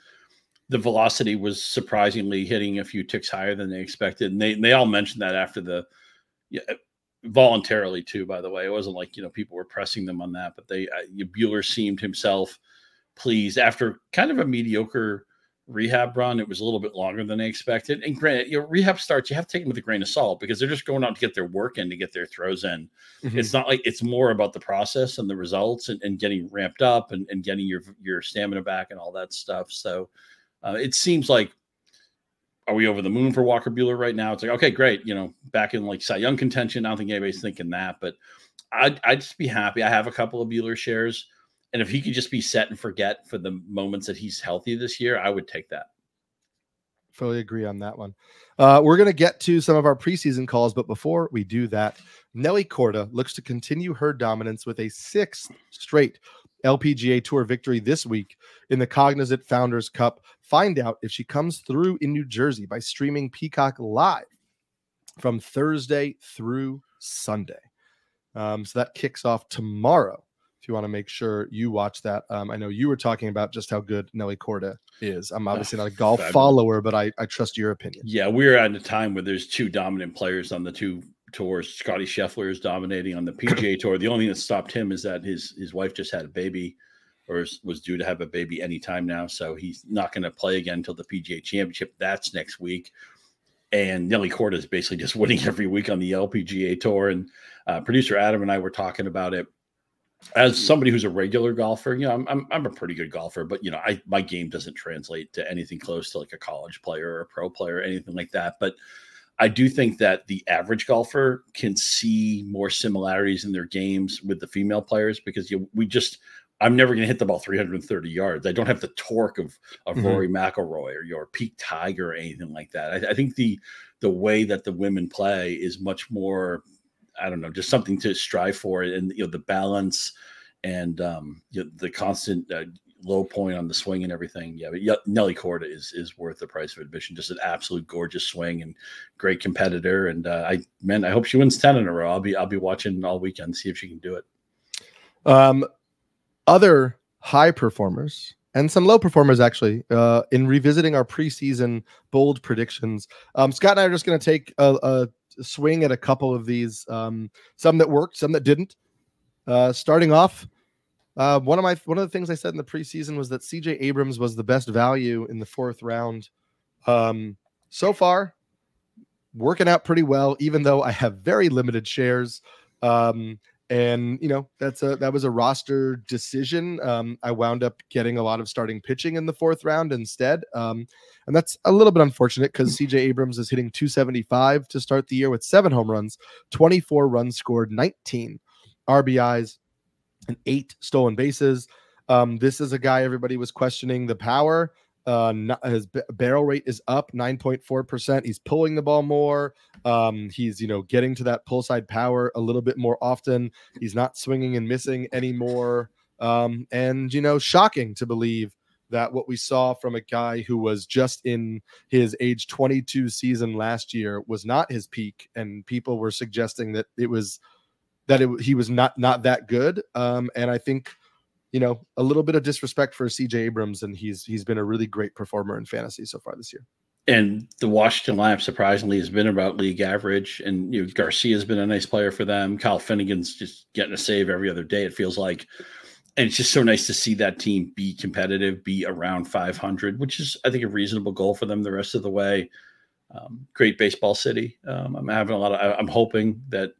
the velocity was surprisingly hitting a few ticks higher than they expected. And they, they all mentioned that after the, yeah, voluntarily too, by the way, it wasn't like, you know, people were pressing them on that, but they, uh, Buehler seemed himself pleased after kind of a mediocre rehab run. It was a little bit longer than they expected. And granted, your rehab starts, you have to take them with a grain of salt because they're just going out to get their work in, to get their throws in. Mm-hmm. It's not like, it's more about the process and the results and, and getting ramped up and, and getting your, your stamina back and all that stuff. So uh, it seems like, are we over the moon for Walker Buehler right now? It's like, okay, great. You know, back in like Cy Young contention. I don't think anybody's thinking that, but I'd, I'd just be happy. I have a couple of Buehler shares. And if he could just be set and forget for the moments that he's healthy this year, I would take that. Fully agree on that one. Uh, we're going to get to some of our preseason calls, but before we do that, Nelly Korda looks to continue her dominance with a sixth straight L P G A Tour victory this week in the Cognizant Founders Cup. Find out if she comes through in New Jersey by streaming Peacock Live from Thursday through Sunday. Um, so that kicks off tomorrow. If you want to make sure you watch that, um, I know you were talking about just how good Nelly Korda is. I'm obviously not a golf follower, but I, I trust your opinion. Yeah, we're at a time where there's two dominant players on the two tours. Scottie Scheffler is dominating on the P G A Tour. The only thing that stopped him is that his his wife just had a baby, or was due to have a baby anytime now. So he's not going to play again until the P G A Championship. That's next week. And Nelly Korda is basically just winning every week on the L P G A Tour. And uh, producer Adam and I were talking about it. As somebody who's a regular golfer, you know, I'm, I'm I'm a pretty good golfer, but you know, I my game doesn't translate to anything close to like a college player or a pro player or anything like that. But I do think that the average golfer can see more similarities in their games with the female players because you, we just I'm never going to hit the ball three hundred thirty yards. I don't have the torque of of mm-hmm. Rory McIlroy or your Pete Tiger or anything like that. I, I think the the way that the women play is much more. I don't know, just something to strive for, and you know the balance, and um, you know, the constant uh, low point on the swing and everything. Yeah, but yeah, Nelly Korda is is worth the price of admission. Just an absolute gorgeous swing and great competitor. And uh, I, man, I hope she wins ten in a row. I'll be I'll be watching all weekend to see if she can do it. Um, other high performers. And some low performers, actually, uh, in revisiting our preseason bold predictions. Um, Scott and I are just going to take a, a swing at a couple of these, um, some that worked, some that didn't. Uh, starting off, uh, one of my one of the things I said in the preseason was that C J Abrams was the best value in the fourth round. Um, so far, working out pretty well, even though I have very limited shares. Um And, you know, that's a that was a roster decision. Um, I wound up getting a lot of starting pitching in the fourth round instead. Um, and that's a little bit unfortunate because C J Abrams is hitting two seventy-five to start the year with seven home runs, twenty-four runs scored, nineteen R B Is, and eight stolen bases. Um, this is a guy everybody was questioning the power. Uh, not, his b barrel rate is up nine point four percent. He's pulling the ball more. Um, he's, you know, getting to that pull side power a little bit more often. He's not swinging and missing anymore. Um, and, you know, shocking to believe that what we saw from a guy who was just in his age twenty-two season last year was not his peak. And people were suggesting that it was that it, he was not, not that good. Um, and I think, you know, a little bit of disrespect for C J Abrams, and he's he's been a really great performer in fantasy so far this year. And the Washington lineup, surprisingly, has been about league average. And you know, Garcia's been a nice player for them. Kyle Finnegan's just getting a save every other day, it feels like. And it's just so nice to see that team be competitive, be around five hundred, which is, I think, a reasonable goal for them the rest of the way. Um, great baseball city. Um, I'm having a lot of, I'm hoping that,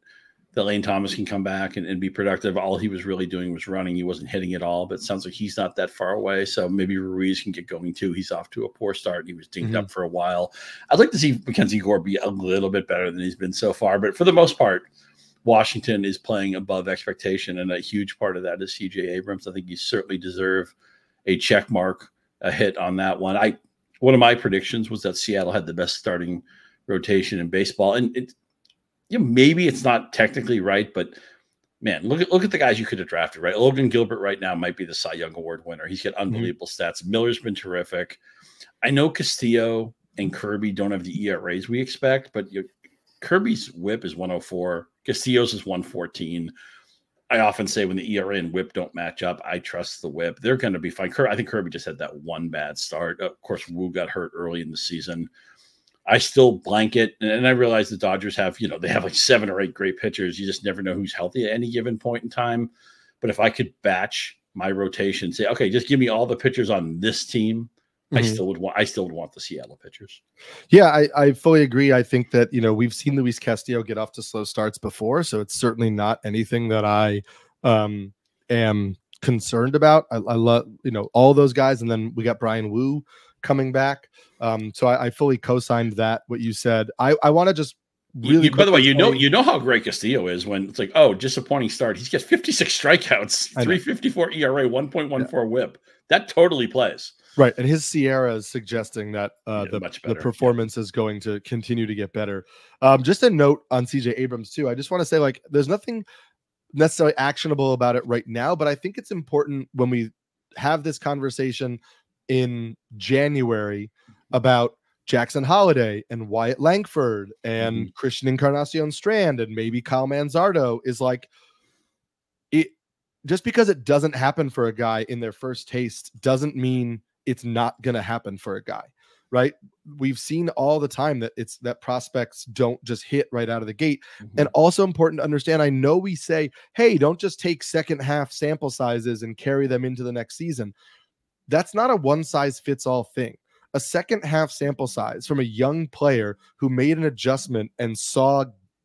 that Lane Thomas can come back and, and be productive. All he was really doing was running. He wasn't hitting at all, but it sounds like he's not that far away. So maybe Ruiz can get going too. He's off to a poor start. He was dinged mm-hmm. up for a while. I'd like to see Mackenzie Gore be a little bit better than he's been so far, but for the most part, Washington is playing above expectation. And a huge part of that is C J Abrams. I think you certainly deserve a check mark, a hit on that one. I, One of my predictions was that Seattle had the best starting rotation in baseball, and it, you know, maybe it's not technically right, but man, look at look at the guys you could have drafted, right? Logan Gilbert right now might be the Cy Young Award winner. He's got unbelievable mm-hmm. stats. Miller's been terrific. I know Castillo and Kirby don't have the E R As we expect, but you know, Kirby's WHIP is one oh four, Castillo's is one fourteen. I often say when the E R A and WHIP don't match up, I trust the WHIP. They're going to be fine. I think Kirby just had that one bad start. Of course, Woo got hurt early in the season. I still blanket, and I realize the Dodgers have, you know, they have like seven or eight great pitchers. You just never know who's healthy at any given point in time. But if I could batch my rotation, say, okay, just give me all the pitchers on this team, mm-hmm. I still would want. I still would want the Seattle pitchers. Yeah, I, I fully agree. I think that, you know, we've seen Luis Castillo get off to slow starts before, so it's certainly not anything that I um, am concerned about. I, I love, you know, all those guys, and then we got Bryan Woo coming back. Um, so I, I fully co-signed that what you said. I, I want to just really. You, by the way, you know, you know how great Castillo is when it's like, oh, disappointing start. He's got fifty-six strikeouts, three fifty-four E R A, one point one four yeah. WHIP. That totally plays. Right, and his Sierra is suggesting that uh, yeah, the, the performance yeah. is going to continue to get better. Um, just a note on C J Abrams, too. I just want to say, like, there's nothing necessarily actionable about it right now, but I think it's important when we have this conversation in January about Jackson Holiday and Wyatt Langford and mm-hmm. Christian Encarnacion-Strand and maybe Kyle Manzardo is like, it just because it doesn't happen for a guy in their first taste doesn't mean it's not going to happen for a guy, right? We've seen all the time that it's that prospects don't just hit right out of the gate. Mm-hmm. And also important to understand, I know we say, hey, don't just take second half sample sizes and carry them into the next season. That's not a one size fits all thing. A second half sample size from a young player who made an adjustment and saw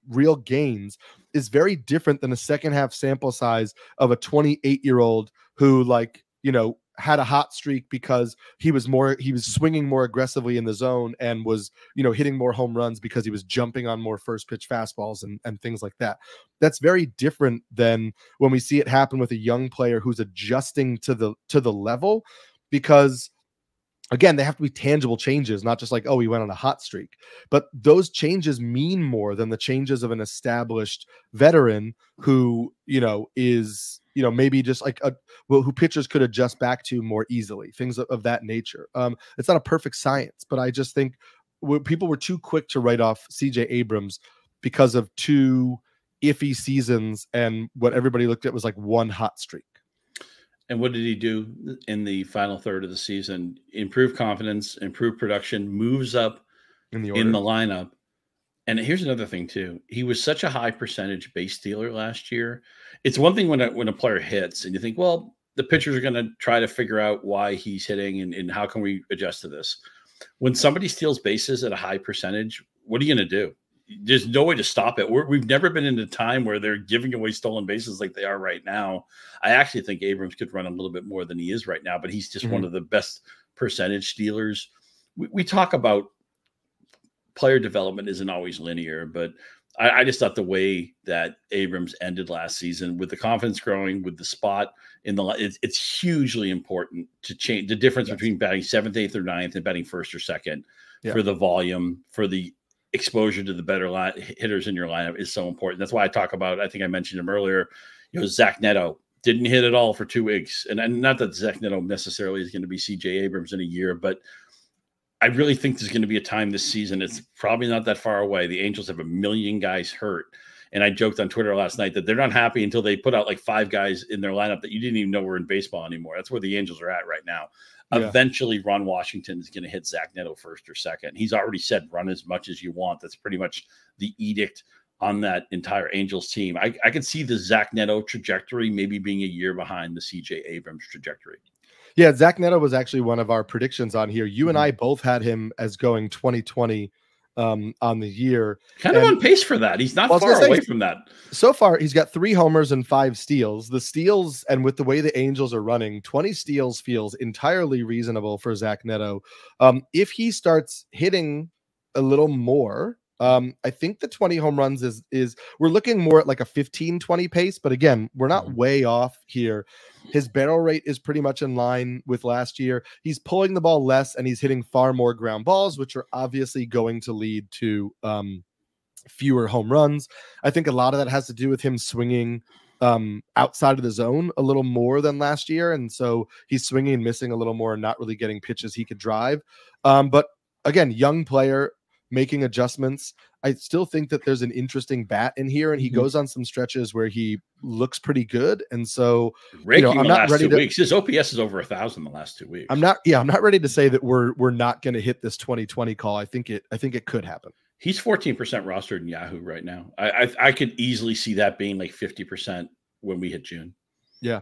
real gains is very different than a second half sample size of a twenty-eight year old who, like, you know, had a hot streak because he was more, he was swinging more aggressively in the zone and was, you know, hitting more home runs because he was jumping on more first pitch fastballs and, and things like that. That's very different than when we see it happen with a young player who's adjusting to the, to the level, because again, they have to be tangible changes, not just like, oh, he went on a hot streak, but those changes mean more than the changes of an established veteran who, you know, is, you know, maybe just like a, well, who pitchers could adjust back to more easily, things of, of that nature. Um, it's not a perfect science, but I just think we're, people were too quick to write off C J Abrams because of two iffy seasons and what everybody looked at was like one hot streak. And what did he do in the final third of the season? Improve confidence, improve production, moves up in the, in the lineup. And here's another thing, too. He was such a high percentage base stealer last year. It's one thing when a, when a player hits and you think, well, the pitchers are going to try to figure out why he's hitting and, and how can we adjust to this. When somebody steals bases at a high percentage, what are you going to do? There's no way to stop it. We're, we've never been in a time where they're giving away stolen bases like they are right now. I actually think Abrams could run a little bit more than he is right now, but he's just mm-hmm. one of the best percentage stealers. We, we talk about player development isn't always linear, but I, I just thought the way that Abrams ended last season with the confidence growing, with the spot in the it's, it's hugely important to change the difference yes. between batting seventh, eighth, or ninth and batting first or second yeah. for the volume, for the exposure to the better line, hitters in your lineup is so important. That's why I talk about, I think I mentioned him earlier, you know, Zach Neto didn't hit at all for two weeks. And, and not that Zach Neto necessarily is going to be C J Abrams in a year, but I really think there's going to be a time this season. It's probably not that far away. The Angels have a million guys hurt. And I joked on Twitter last night that they're not happy until they put out like five guys in their lineup that you didn't even know were in baseball anymore. That's where the Angels are at right now. Yeah. Eventually, Ron Washington is going to hit Zach Neto first or second. He's already said run as much as you want. That's pretty much the edict on that entire Angels team. I, I could see the Zach Neto trajectory maybe being a year behind the C J Abrams trajectory. Yeah, Zach Neto was actually one of our predictions on here. You and I both had him as going twenty twenty um, on the year. Kind of and on pace for that. He's not well, far away from that. So far, he's got three homers and five steals. The steals, and with the way the Angels are running, twenty steals feels entirely reasonable for Zach Neto. Um, if he starts hitting a little more, Um, I think the twenty home runs is, is we're looking more at like a fifteen twenty pace, but again, we're not way off here. His barrel rate is pretty much in line with last year. He's pulling the ball less and he's hitting far more ground balls, which are obviously going to lead to, um, fewer home runs. I think a lot of that has to do with him swinging, um, outside of the zone a little more than last year. And so he's swinging and missing a little more and not really getting pitches he could drive. Um, but again, young player, making adjustments. I still think that there's an interesting bat in here, and he mm-hmm. goes on some stretches where he looks pretty good. And so, Raking you know, I'm the not last ready two to. Weeks. His O P S is over a thousand the last two weeks. I'm not. Yeah, I'm not ready to say that we're we're not going to hit this twenty twenty call. I think it. I think it could happen. He's fourteen percent rostered in Yahoo right now. I I, I could easily see that being like fifty percent when we hit June. Yeah.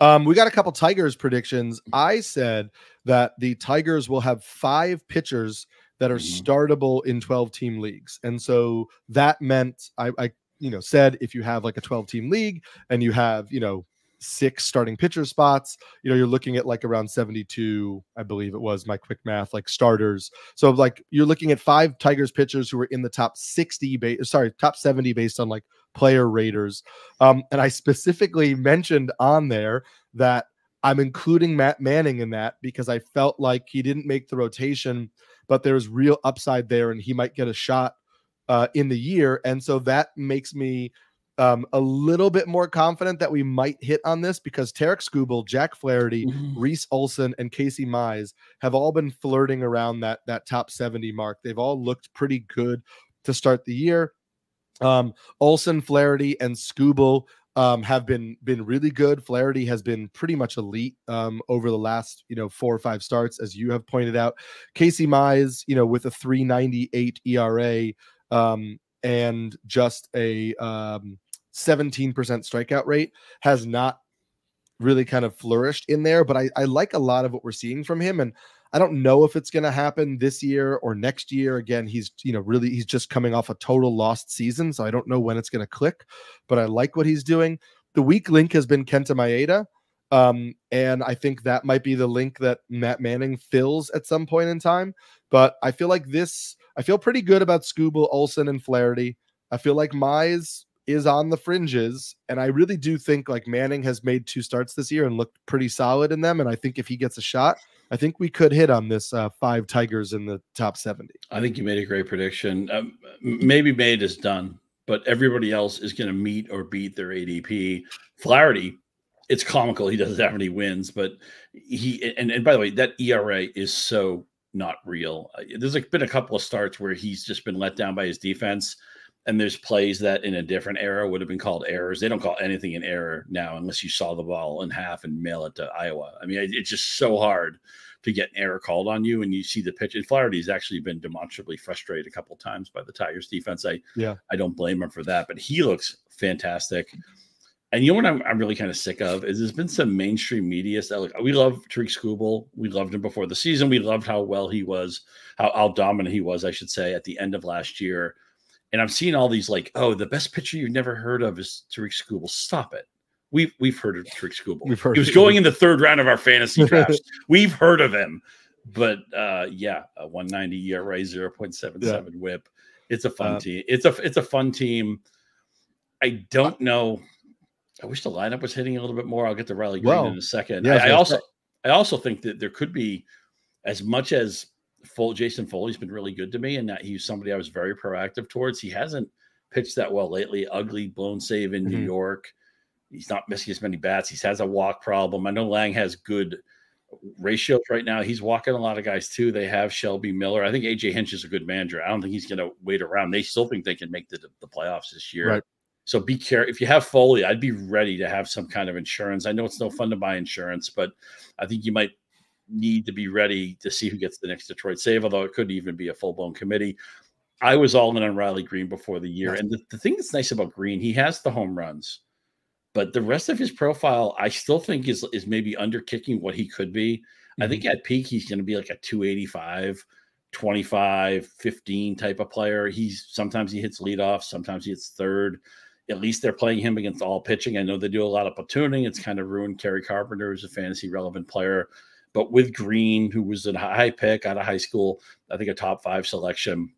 Um, we got a couple Tigers predictions. I said that the Tigers will have five pitchers that are startable in twelve team leagues. And so that meant I, I, you know, said, if you have like a twelve team league and you have, you know, six starting pitcher spots, you know, you're looking at like around seventy-two, I believe it was my quick math, like starters. So like you're looking at five Tigers pitchers who are in the top sixty, ba- sorry, top seventy based on like player raters. Um, and I specifically mentioned on there that I'm including Matt Manning in that because I felt like he didn't make the rotation, but there's real upside there and he might get a shot uh, in the year. And so that makes me um, a little bit more confident that we might hit on this because Tarek Skubal, Jack Flaherty, mm-hmm. Reese Olson, and Casey Mize have all been flirting around that, that top seventy mark. They've all looked pretty good to start the year. Um, Olson, Flaherty, and Skubal Um, have been been really good. Flaherty has been pretty much elite um, over the last you know four or five starts, as you have pointed out. Casey Mize, you know, with a three ninety-eight E R A um, and just a um, seventeen percent strikeout rate, has not really kind of flourished in there. But I, I like a lot of what we're seeing from him, and I don't know if it's going to happen this year or next year. Again, he's, you know, really, he's just coming off a total lost season. So I don't know when it's going to click, but I like what he's doing. The weak link has been Kenta Maeda. Um, and I think that might be the link that Matt Manning fills at some point in time. But I feel like this, I feel pretty good about Skubal, Olson, and Flaherty. I feel like Mize is on the fringes. And I really do think like Manning has made two starts this year and looked pretty solid in them. And I think if he gets a shot, I think we could hit on this uh, five Tigers in the top seventy. I think you made a great prediction. Um, maybe Maeda is done, but everybody else is going to meet or beat their A D P. Flaherty, it's comical. He doesn't have any wins, but he, and, and by the way, that E R A is so not real. There's like been a couple of starts where he's just been let down by his defense. And there's plays that in a different era would have been called errors. They don't call anything an error now unless you saw the ball in half and mail it to Iowa. I mean, it's just so hard to get an error called on you. And you see the pitch. And Flaherty's actually been demonstrably frustrated a couple of times by the Tigers defense. I, yeah. I don't blame him for that, but he looks fantastic. And you know what I'm, I'm really kind of sick of is there's been some mainstream media that like, we love Tarek Skubal. We loved him before the season. We loved how well he was, how, how dominant he was, I should say, at the end of last year. And I'm seeing all these like, oh, the best pitcher you've never heard of is Tarek Skubal. Stop it. We've, we've heard of Tarek Skubal. We've heard he was of going him. in the third round of our fantasy drafts. We've heard of him. But, uh, yeah, a one ninety E R A, zero point seven seven yeah. whip. It's a fun um, team. It's a, it's a fun team. I don't know. I wish the lineup was hitting a little bit more. I'll get to Riley Greene well, in a second. Yeah, I, I also I also think that there could be, as much as Full Jason Foley's been really good to me, and that he's somebody I was very proactive towards. He hasn't pitched that well lately. Ugly blown save in mm-hmm. New York. He's not missing as many bats. He has a walk problem. I know Lang has good ratios right now. He's walking a lot of guys too. They have Shelby Miller. I think A J Hinch is a good manager. I don't think he's going to wait around. They still think they can make the, the playoffs this year. Right. So be careful. If you have Foley, I'd be ready to have some kind of insurance. I know it's no fun to buy insurance, but I think you might need to be ready to see who gets the next Detroit save, although it could even be a full-blown committee. I was all in on Riley Greene before the year. Nice. And the, the thing that's nice about Greene, he has the home runs, but the rest of his profile, I still think is, is maybe underkicking what he could be. Mm-hmm. I think at peak, he's going to be like a two eighty-five, twenty-five, fifteen type of player. He's sometimes he hits leadoff, sometimes he hits third. At least they're playing him against all pitching. I know they do a lot of platooning. It's kind of ruined Kerry Carpenter, who's a fantasy relevant player. But with Greene, who was a high pick out of high school, I think a top five selection,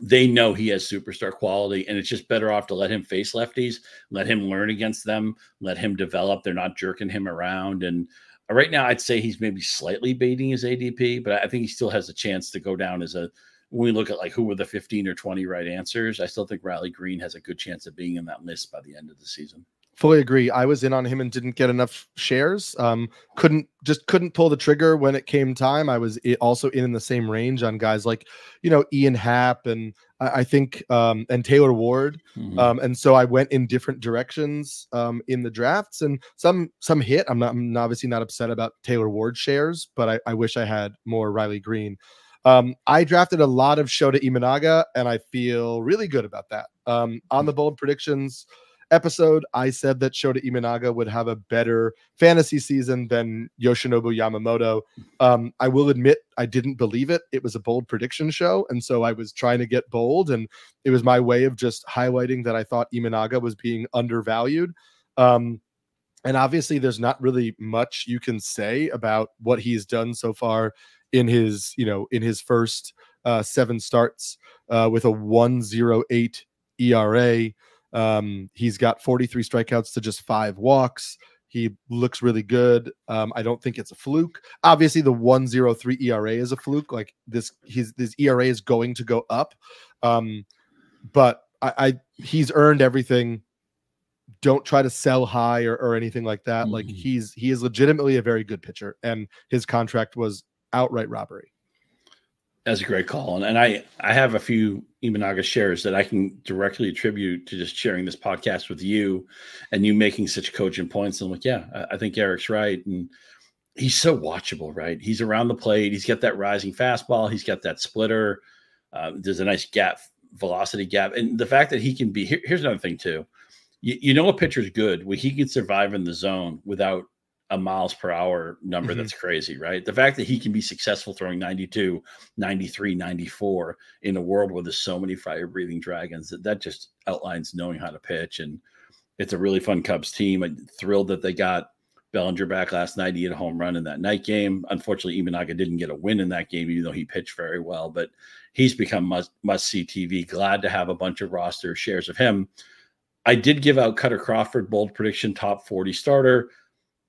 they know he has superstar quality, and it's just better off to let him face lefties, let him learn against them, let him develop. They're not jerking him around. And right now I'd say he's maybe slightly baiting his A D P, but I think he still has a chance to go down as a, when we look at like who were the fifteen or twenty right answers, I still think Riley Greene has a good chance of being in that list by the end of the season. Fully agree. I was in on him and didn't get enough shares. Um, couldn't just couldn't pull the trigger when it came time. I was also in the same range on guys like, you know, Ian Happ and I think um, and Taylor Ward. Mm-hmm. Um, and so I went in different directions um, in the drafts, and some some hit. I'm not I'm obviously not upset about Taylor Ward shares, but I, I wish I had more Riley Greene. Um, I drafted a lot of Shota Imanaga, and I feel really good about that. Um, on the bold predictions episode, I said that Shota Imanaga would have a better fantasy season than Yoshinobu Yamamoto. Um, I will admit I didn't believe it. It was a bold prediction show, and so I was trying to get bold, and it was my way of just highlighting that I thought Imanaga was being undervalued. Um, and obviously there's not really much you can say about what he's done so far in his, you know, in his first uh, seven starts uh, with a one point oh eight E R A. Um, he's got forty-three strikeouts to just five walks. He looks really good. Um, I don't think it's a fluke. Obviously the one point oh three E R A is a fluke. Like this, his, his E R A is going to go up. Um, but I, I, he's earned everything. Don't try to sell high or, or anything like that. Mm-hmm. Like he's, he is legitimately a very good pitcher, and his contract was outright robbery. That's a great call. And, and I, I have a few Imanaga shares that I can directly attribute to just sharing this podcast with you and you making such cogent points. And I'm like, yeah, I, I think Eric's right. And he's so watchable, right? He's around the plate. He's got that rising fastball. He's got that splitter. Uh, there's a nice gap, velocity gap. And the fact that he can be here, here's another thing too. You, you know, a pitcher's good when he can survive in the zone without a miles per hour number. Mm-hmm. That's crazy, right? The fact that he can be successful throwing ninety-two, ninety-three, ninety-four in a world where there's so many fire breathing dragons, that, that just outlines knowing how to pitch. And it's a really fun Cubs team. I'm thrilled that they got Bellinger back last night. He had a home run in that night game. Unfortunately, Imanaga didn't get a win in that game, even though he pitched very well, but he's become must, must see T V. Glad to have a bunch of roster shares of him. I did give out Kutter Crawford, bold prediction, top forty starter.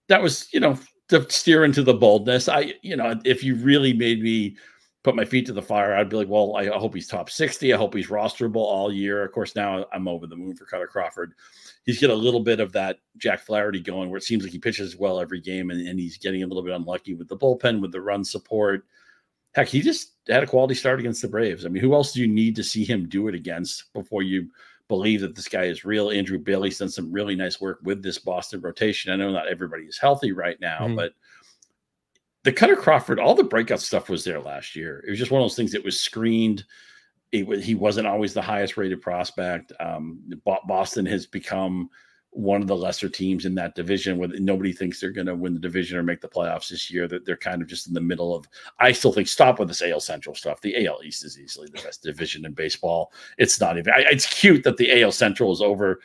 That was, you know, to steer into the boldness. I, you know, if you really made me put my feet to the fire, I'd be like, well, I hope he's top sixty. I hope he's rosterable all year. Of course, now I'm over the moon for Kutter Crawford. He's got a little bit of that Jack Flaherty going where it seems like he pitches well every game, and, and he's getting a little bit unlucky with the bullpen, with the run support. Heck, he just had a quality start against the Braves. I mean, who else do you need to see him do it against before you believe that this guy is real? Andrew Bailey's done some really nice work with this Boston rotation. I know not everybody is healthy right now, mm-hmm. but the Kutter Crawford, all the breakout stuff was there last year. It was just one of those things that was screened. It was, he wasn't always the highest rated prospect. Um, Boston has become one of the lesser teams in that division where nobody thinks they're going to win the division or make the playoffs this year. That they're kind of just in the middle of, I still think stop with this A L Central stuff. The A L East is easily the best division in baseball. It's not even, I, it's cute that the A L Central is over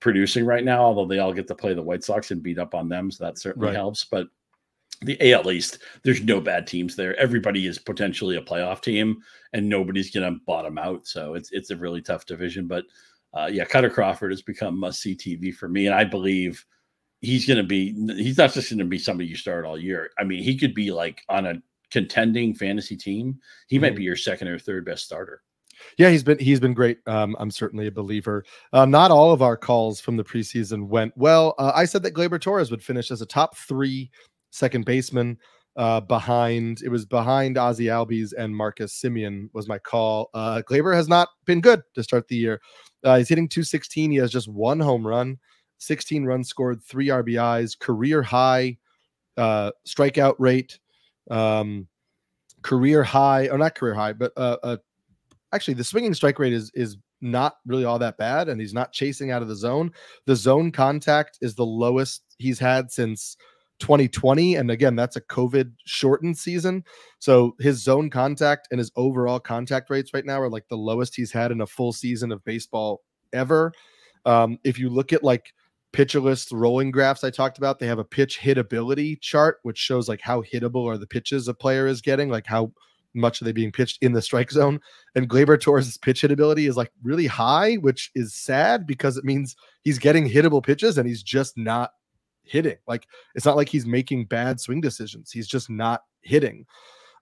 producing right now, although they all get to play the White Sox and beat up on them. So that certainly right. helps, but the A L East, there's no bad teams there. Everybody is potentially a playoff team and nobody's going to bottom out. So it's, it's a really tough division, but Uh, yeah, Kutter Crawford has become must-see T V for me, and I believe he's going to be – he's not just going to be somebody you start all year. I mean, he could be, like, on a contending fantasy team. He mm-hmm. might be your second or third best starter. Yeah, he's been he's been great. Um, I'm certainly a believer. Uh, not all of our calls from the preseason went well. Uh, I said that Gleyber Torres would finish as a top three second baseman. uh, behind, it was behind Ozzie Albies and Marcus Semien was my call. Uh, Gleyber has not been good to start the year. Uh, he's hitting two sixteen. He has just one home run, sixteen runs scored, three R B Is, career high uh, strikeout rate, um, career high, or not career high, but uh, uh, actually the swinging strike rate is is not really all that bad, and he's not chasing out of the zone. The zone contact is the lowest he's had since twenty twenty, and again, that's a COVID shortened season, so his zone contact and his overall contact rates right now are like the lowest he's had in a full season of baseball ever. Um if you look at like pitcherless rolling graphs I talked about, they have a pitch hitability chart which shows like how hittable are the pitches a player is getting, like how much are they being pitched in the strike zone, and Gleyber Torres' pitch hitability is like really high, which is sad because it means he's getting hittable pitches and he's just not hitting. Like, it's not like he's making bad swing decisions, he's just not hitting.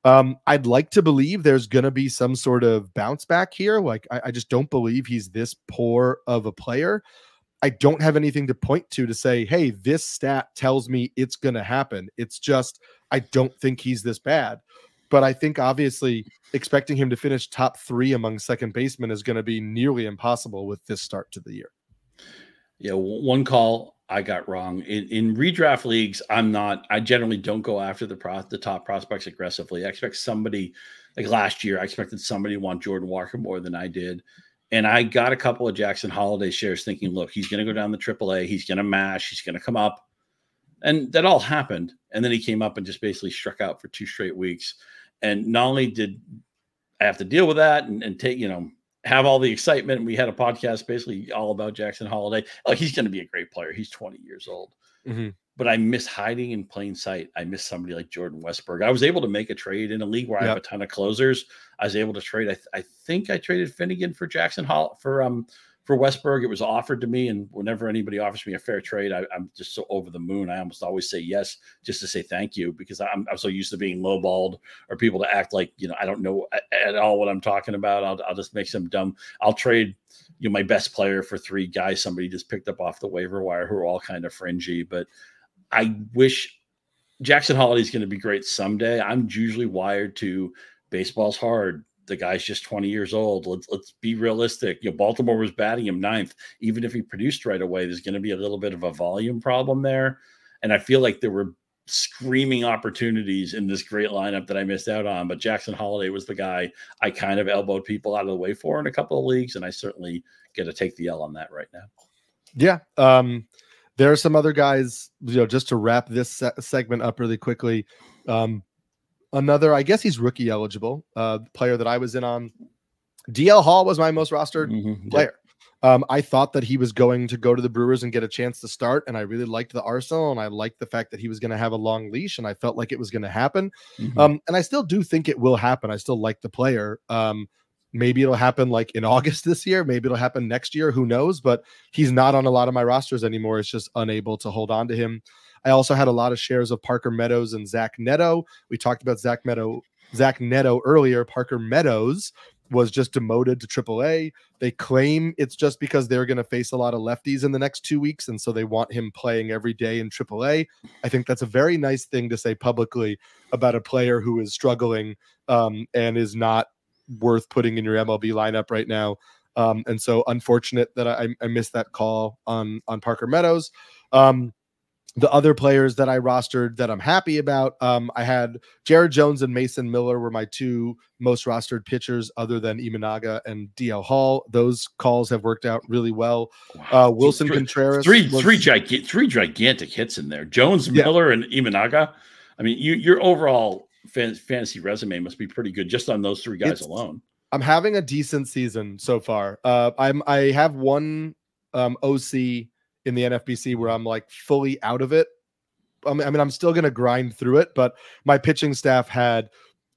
um I'd like to believe there's gonna be some sort of bounce back here. Like, I, I just don't believe he's this poor of a player. I don't have anything to point to to say, hey, this stat tells me it's gonna happen. It's just, I don't think he's this bad. But I think obviously expecting him to finish top three among second basemen is going to be nearly impossible with this start to the year. Yeah, one call I got wrong. In, in redraft leagues, I'm not, I generally don't go after the, pro, the top prospects aggressively. I expect somebody, like last year, I expected somebody to want Jordan Walker more than I did. And I got a couple of Jackson Holiday shares thinking, look, he's going to go down the triple A, he's going to mash, he's going to come up. And that all happened. And then he came up and just basically struck out for two straight weeks. And not only did I have to deal with that and, and take, you know, have all the excitement. We had a podcast basically all about Jackson Holiday. Like, he's going to be a great player. He's twenty years old. Mm-hmm. But I miss hiding in plain sight. I miss somebody like Jordan Westberg. I was able to make a trade in a league where yep. I have a ton of closers. I was able to trade. I, th I think I traded Finnegan for Jackson Holiday for, um, for Westberg. It was offered to me, and whenever anybody offers me a fair trade, I, I'm just so over the moon. I almost always say yes just to say thank you, because I'm, I'm so used to being lowballed or people to act like, you know, I don't know at, at all what I'm talking about. I'll, I'll just make some dumb. I'll trade, you know, my best player for three guys somebody just picked up off the waiver wire who are all kind of fringy. But I wish Jackson Holiday is going to be great someday. I'm usually wired to baseball's hard. The guy's just twenty years old. Let's let's be realistic. You know, Baltimore was batting him ninth. Even if he produced right away, there's going to be a little bit of a volume problem there. And I feel like there were screaming opportunities in this great lineup that I missed out on. But Jackson Holiday was the guy I kind of elbowed people out of the way for in a couple of leagues. And I certainly get to take the L on that right now. Yeah. Um, there are some other guys, you know, just to wrap this se segment up really quickly. Um, Another, I guess he's rookie eligible, uh, player that I was in on. D L Hall was my most rostered mm-hmm. player. Um, I thought that he was going to go to the Brewers and get a chance to start, and I really liked the arsenal, and I liked the fact that he was going to have a long leash, and I felt like it was going to happen. Mm-hmm. Um, and I still do think it will happen. I still like the player. Um, maybe it'll happen like in August this year. Maybe it'll happen next year. Who knows? But he's not on a lot of my rosters anymore. It's just unable to hold on to him. I also had a lot of shares of Parker Meadows and Zach Neto. We talked about Zach Neto, Zach Neto earlier. Parker Meadows was just demoted to triple A. They claim it's just because they're going to face a lot of lefties in the next two weeks, and so they want him playing every day in triple A. I think that's a very nice thing to say publicly about a player who is struggling um, and is not worth putting in your M L B lineup right now. Um, and so unfortunate that I, I missed that call on, on Parker Meadows. Um, The other players that I rostered that I'm happy about, um, I had Jared Jones and Mason Miller were my two most rostered pitchers other than Imanaga and D L Hall. Those calls have worked out really well. Wow. Uh, Willson three, Contreras. Three, was, three, giga three gigantic hits in there. Jones, yeah. Miller, and Imanaga. I mean, you, your overall fan fantasy resume must be pretty good just on those three guys it's, alone. I'm having a decent season so far. Uh, I'm, I have one um, O C in the N F B C where I'm like fully out of it. I mean, I mean I'm still going to grind through it, but my pitching staff had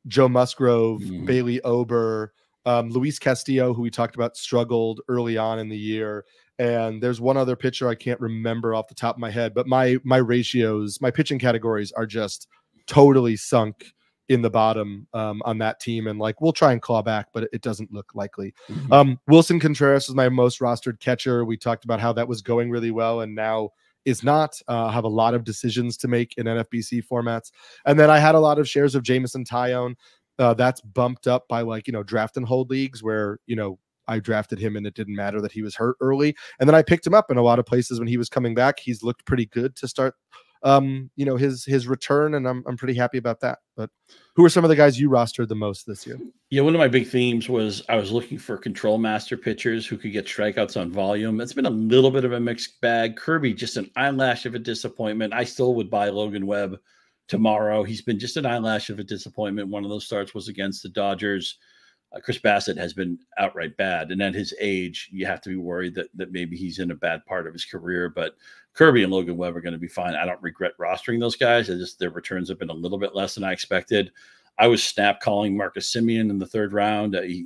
Joe Musgrove, mm. Bailey Ober, um, Luis Castillo, who we talked about struggled early on in the year. And there's one other pitcher I can't remember off the top of my head, but my, my ratios, my pitching categories are just totally sunk in the bottom um, on that team. And like, we'll try and claw back, but it doesn't look likely. Mm-hmm. um, Willson Contreras was my most rostered catcher. We talked about how that was going really well, and now is not. I uh, have a lot of decisions to make in N F B C formats. And then I had a lot of shares of Jameson Tyone. Uh, that's bumped up by, like, you know, draft and hold leagues where, you know, I drafted him and it didn't matter that he was hurt early. And then I picked him up in a lot of places when he was coming back. He's looked pretty good to start, um, you know, his, his return. And I'm, I'm pretty happy about that. But who are some of the guys you rostered the most this year? Yeah. One of my big themes was I was looking for control master pitchers who could get strikeouts on volume. It's been a little bit of a mixed bag. Kirby, just an eyelash of a disappointment. I still would buy Logan Webb tomorrow. He's been just an eyelash of a disappointment. One of those starts was against the Dodgers. Uh, Chris Bassett has been outright bad. And at his age, you have to be worried that, that maybe he's in a bad part of his career. But Kirby and Logan Webb are going to be fine. I don't regret rostering those guys. I just, their returns have been a little bit less than I expected. I was snap calling Marcus Semien in the third round. Uh, he,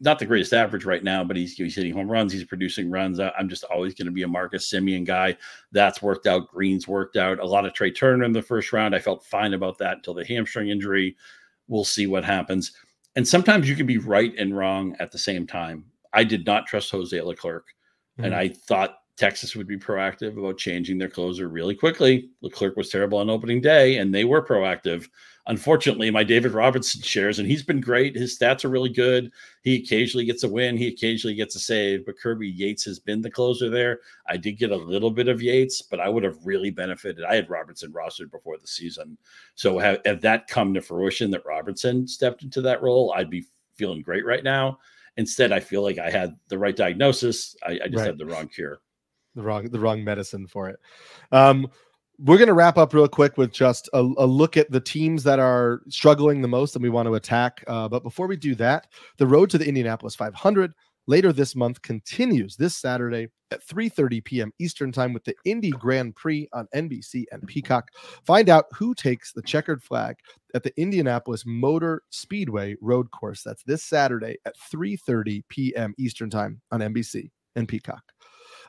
not the greatest average right now, but he's, he's hitting home runs. He's producing runs. I, I'm just always going to be a Marcus Semien guy. That's worked out. Green's worked out. A lot of Trey Turner in the first round. I felt fine about that until the hamstring injury. We'll see what happens. And sometimes you can be right and wrong at the same time. I did not trust Jose Leclerc, mm-hmm. and I thought Texas would be proactive about changing their closer really quickly. Leclerc was terrible on opening day, and they were proactive. Unfortunately, my David Robertson shares, and he's been great. His stats are really good. He occasionally gets a win. He occasionally gets a save, but Kirby Yates has been the closer there. I did get a little bit of Yates, but I would have really benefited. I had Robertson rostered before the season. So have, have that come to fruition that Robertson stepped into that role, I'd be feeling great right now. Instead, I feel like I had the right diagnosis. I, I just right. had the wrong cure. The wrong, the wrong medicine for it. Um, we're going to wrap up real quick with just a, a look at the teams that are struggling the most and we want to attack. Uh, but before we do that, the road to the Indianapolis five hundred later this month continues this Saturday at three thirty p m Eastern time with the Indy Grand Prix on N B C and Peacock. Find out who takes the checkered flag at the Indianapolis Motor Speedway road course. That's this Saturday at three thirty p m Eastern time on N B C and Peacock.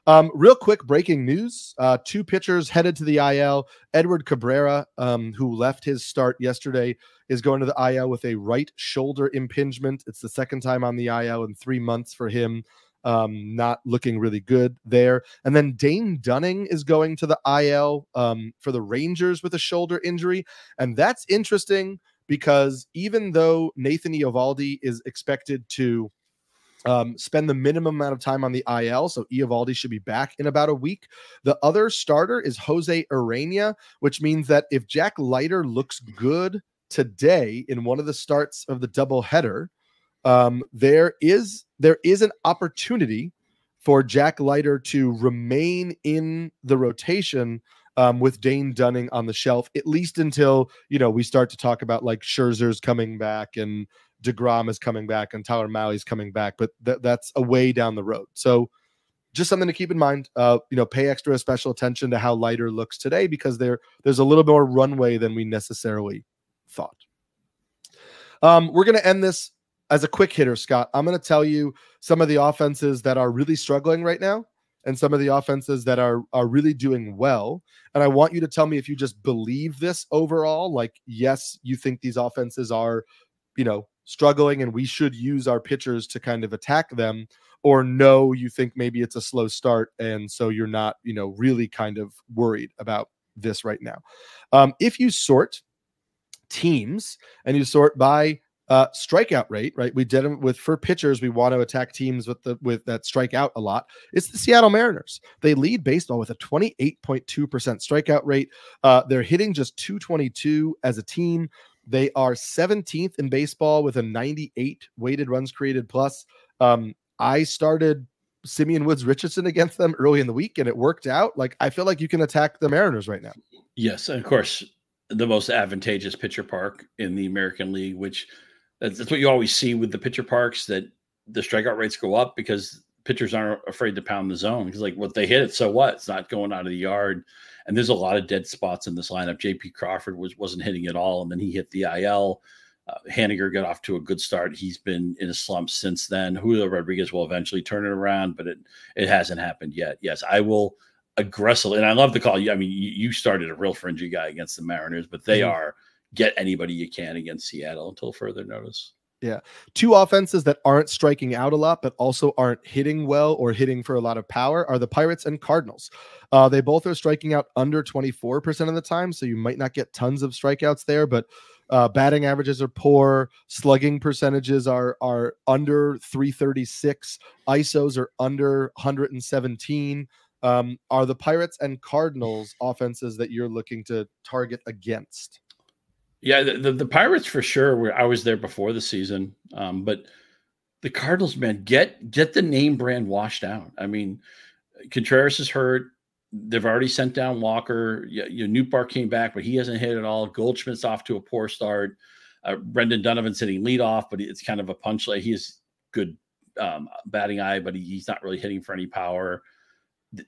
Um, real quick breaking news, uh, two pitchers headed to the I L. Edward Cabrera, um, who left his start yesterday, is going to the I L with a right shoulder impingement. It's the second time on the I L in three months for him. Um, not looking really good there. And then Dane Dunning is going to the I L um, for the Rangers with a shoulder injury. And that's interesting because even though Nathan Eovaldi is expected to Um, spend the minimum amount of time on the I L, so Eovaldi should be back in about a week. The other starter is Jose Ureña, which means that if Jack Leiter looks good today in one of the starts of the doubleheader, um, there is there is an opportunity for Jack Leiter to remain in the rotation um, with Dane Dunning on the shelf, at least until, you know, we start to talk about like Scherzer's coming back and DeGrom is coming back and Tyler Malley's coming back, but th that's a way down the road. So just something to keep in mind, uh, you know, pay extra special attention to how Leiter looks today because there, there's a little more runway than we necessarily thought. Um, we're going to end this as a quick hitter, Scott. I'm going to tell you some of the offenses that are really struggling right now and some of the offenses that are, are really doing well. And I want you to tell me if you just believe this overall, like, yes, you think these offenses are, you know, struggling and we should use our pitchers to kind of attack them, or no, you think maybe it's a slow start and so you're not, you know, really kind of worried about this right now. Um, if you sort teams and you sort by uh, strikeout rate, right? We did it with, for pitchers, we want to attack teams with the, with that strikeout a lot. It's the Seattle Mariners. They lead baseball with a twenty-eight point two percent strikeout rate. Uh, they're hitting just two twenty-two as a team. They are seventeenth in baseball with a ninety-eight weighted runs created plus. Um, I started Simeon Woods Richardson against them early in the week, and it worked out. Like, I feel like you can attack the Mariners right now. Yes, and of course, the most advantageous pitcher park in the American League, which that's, that's what you always see with the pitcher parks, that the strikeout rates go up because pitchers aren't afraid to pound the zone. Because, like, what they hit it, so what? It's not going out of the yard. And there's a lot of dead spots in this lineup. J P Crawford was, wasn't hitting at all, and then he hit the I L. Uh, Haniger got off to a good start. He's been in a slump since then. Julio Rodriguez will eventually turn it around, but it, it hasn't happened yet. Yes, I will aggressively, and I love the call. I mean, you, you started a real fringy guy against the Mariners, but they mm-hmm. are get anybody you can against Seattle until further notice. Yeah. Two offenses that aren't striking out a lot, but also aren't hitting well or hitting for a lot of power are the Pirates and Cardinals. Uh, they both are striking out under twenty-four percent of the time, so you might not get tons of strikeouts there, but uh, batting averages are poor. Slugging percentages are, are under three thirty-six. I S Os are under one hundred seventeen. Um, are the Pirates and Cardinals offenses that you're looking to target against? Yeah, the, the, the Pirates for sure. Were, I was there before the season, um, but the Cardinals, man, get get the name brand washed out. I mean, Contreras is hurt. They've already sent down Walker. You, you know, Nootbaar came back, but he hasn't hit at all. Goldschmidt's off to a poor start. Uh, Brendan Donovan's hitting leadoff, but it's kind of a punch. Like, he has good um, batting eye, but he, he's not really hitting for any power.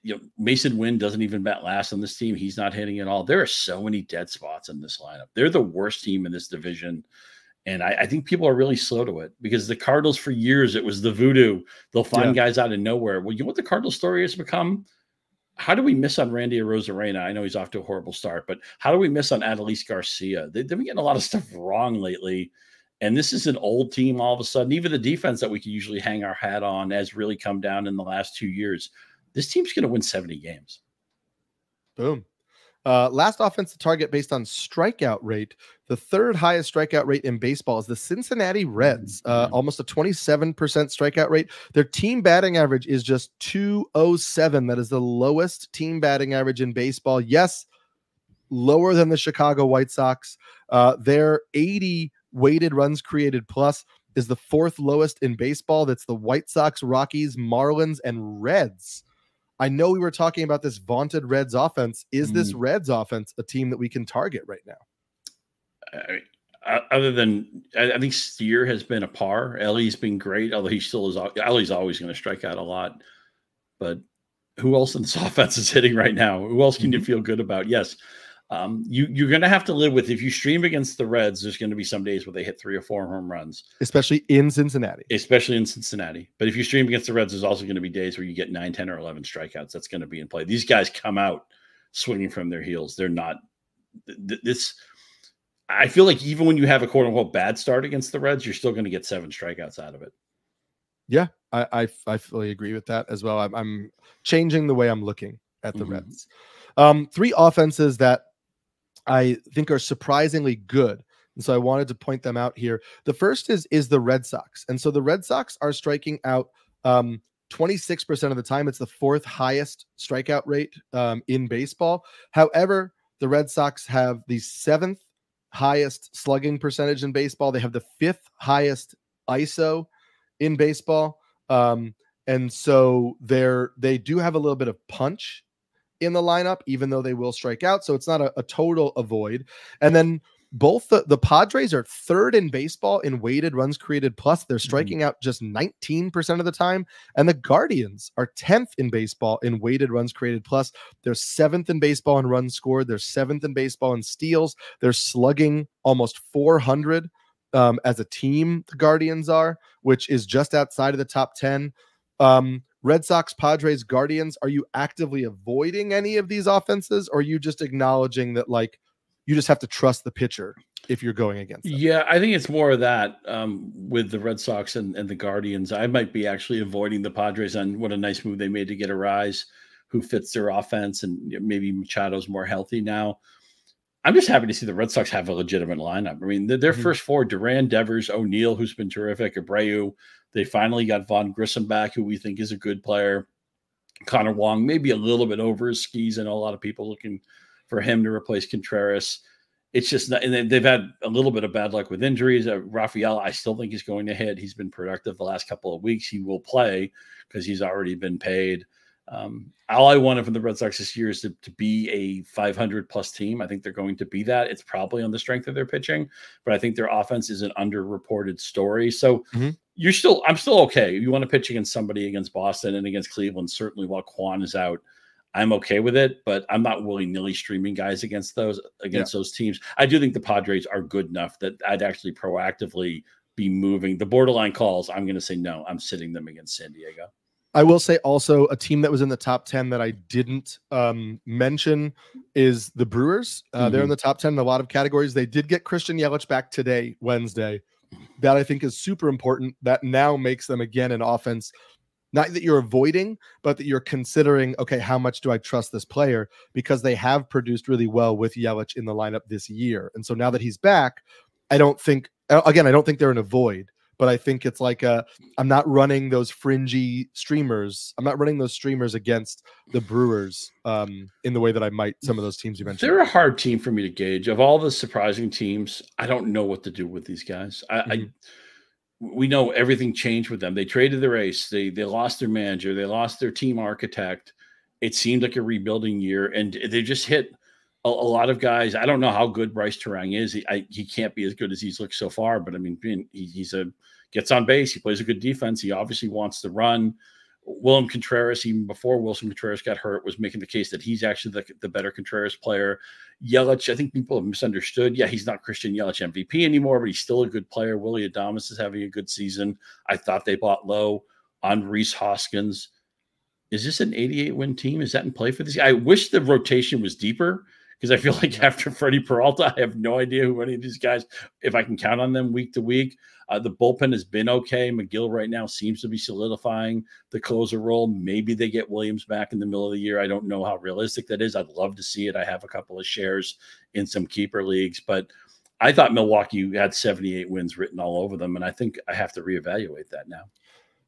You know, Mason Wynn doesn't even bat last on this team. He's not hitting at all. There are so many dead spots in this lineup. They're the worst team in this division. And I, I think people are really slow to it, because the Cardinals for years, it was the voodoo. They'll find yeah. guys out of nowhere. Well, you know what the Cardinals story has become? How do we miss on Randy Arozarena? I know he's off to a horrible start, but how do we miss on Adolis Garcia? They, they've been getting a lot of stuff wrong lately. And this is an old team all of a sudden. Even the defense that we can usually hang our hat on has really come down in the last two years. This team's going to win seventy games. Boom. Uh, last offense to target based on strikeout rate. The third highest strikeout rate in baseball is the Cincinnati Reds, uh, almost a twenty-seven percent strikeout rate. Their team batting average is just two oh seven. That is the lowest team batting average in baseball. Yes, lower than the Chicago White Sox. Uh, their eighty weighted runs created plus is the fourth lowest in baseball. That's the White Sox, Rockies, Marlins, and Reds. I know we were talking about this vaunted Reds offense. Is this mm. Reds offense a team that we can target right now? I, other than, I, I think Steer has been a par. Ellie's been great, although he still is. Ellie's always going to strike out a lot. But who else in this offense is hitting right now? Who else can mm-hmm. you feel good about? Yes. Um, you, you're going to have to live with, if you stream against the Reds, there's going to be some days where they hit three or four home runs, especially in Cincinnati, especially in Cincinnati. But if you stream against the Reds, there's also going to be days where you get nine, ten or eleven strikeouts. That's going to be in play. These guys come out swinging from their heels. They're not th this. I feel like even when you have a quote unquote bad start against the Reds, you're still going to get seven strikeouts out of it. Yeah, I, I, I fully agree with that as well. I'm, I'm changing the way I'm looking at the mm-hmm. Reds. Um, three offenses that I think are surprisingly good, and so I wanted to point them out here. The first is is the Red Sox, and so the Red Sox are striking out um, twenty-six percent of the time. It's the fourth highest strikeout rate um, in baseball. However, the Red Sox have the seventh highest slugging percentage in baseball. They have the fifth highest I S O in baseball, um, and so they're they do have a little bit of punch in the lineup, even though they will strike out. So it's not a, a total avoid. And then both the, the Padres are third in baseball in weighted runs created plus. They're striking mm-hmm. out just nineteen percent of the time. And the Guardians are tenth in baseball in weighted runs created plus. They're seventh in baseball in runs scored. They're seventh in baseball in steals. They're slugging almost four hundred um, as a team, the Guardians are, which is just outside of the top ten. Um, Red Sox, Padres, Guardians, are you actively avoiding any of these offenses, or are you just acknowledging that, like, you just have to trust the pitcher if you're going against them? Yeah, I think it's more of that um, with the Red Sox and, and the Guardians. I might be actually avoiding the Padres on what a nice move they made to get Arise, who fits their offense, and maybe Machado's more healthy now. I'm just happy to see the Red Sox have a legitimate lineup. I mean, their, their mm-hmm. first four, Duran, Devers, O'Neill, who's been terrific, Abreu. They finally got Vaughn Grissom back, who we think is a good player. Connor Wong, maybe a little bit over his skis. I know a lot of people looking for him to replace Contreras. It's just not, and they've had a little bit of bad luck with injuries. Uh, Rafael, I still think he's going to hit. He's been productive the last couple of weeks. He will play because he's already been paid. Um, all I wanted from the Red Sox this year is to, to be a five hundred plus team. I think they're going to be that. It's probably on the strength of their pitching, but I think their offense is an underreported story. So mm-hmm. you're still, I'm still okay. You want to pitch against somebody against Boston and against Cleveland, certainly while Kwan is out, I'm okay with it, but I'm not willy nilly streaming guys against those, against yeah. those teams. I do think the Padres are good enough that I'd actually proactively be moving the borderline calls. I'm going to say, no, I'm sitting them against San Diego. I will say also a team that was in the top ten that I didn't um, mention is the Brewers. Uh, mm-hmm. They're in the top ten in a lot of categories. They did get Christian Yelich back today, Wednesday. that I think is super important, that now makes them again an offense, not that you're avoiding, but that you're considering, okay, how much do I trust this player? Because they have produced really well with Yelich in the lineup this year. And so now that he's back, I don't think, again, I don't think they're in a void, but I think it's like, a, I'm not running those fringy streamers. I'm not running those streamers against the Brewers um, in the way that I might some of those teams you mentioned. They're a hard team for me to gauge. Of all the surprising teams, I don't know what to do with these guys. I, mm-hmm. I we know everything changed with them. They traded their ace. They they lost their manager. They lost their team architect. It seemed like a rebuilding year, and they just hit a, a lot of guys. I don't know how good Bryce Terang is. He, I, he can't be as good as he's looked so far, but I mean, being, he, he's a gets on base. He plays a good defense. He obviously wants to run. Willson Contreras, even before Willson Contreras got hurt, was making the case that he's actually the, the better Contreras player. Yelich, I think people have misunderstood. Yeah, he's not Christian Yelich M V P anymore, but he's still a good player. Willy Adames is having a good season. I thought they bought low on Rhys Hoskins. Is this an eighty-eight win team? Is that in play for this? I wish the rotation was deeper, because I feel like after Freddie Peralta, I have no idea who any of these guys, if I can count on them week to week. Uh, the bullpen has been okay. McGill right now seems to be solidifying the closer role. Maybe they get Williams back in the middle of the year. I don't know how realistic that is. I'd love to see it. I have a couple of shares in some keeper leagues, but I thought Milwaukee had seventy-eight wins written all over them, and I think I have to reevaluate that now.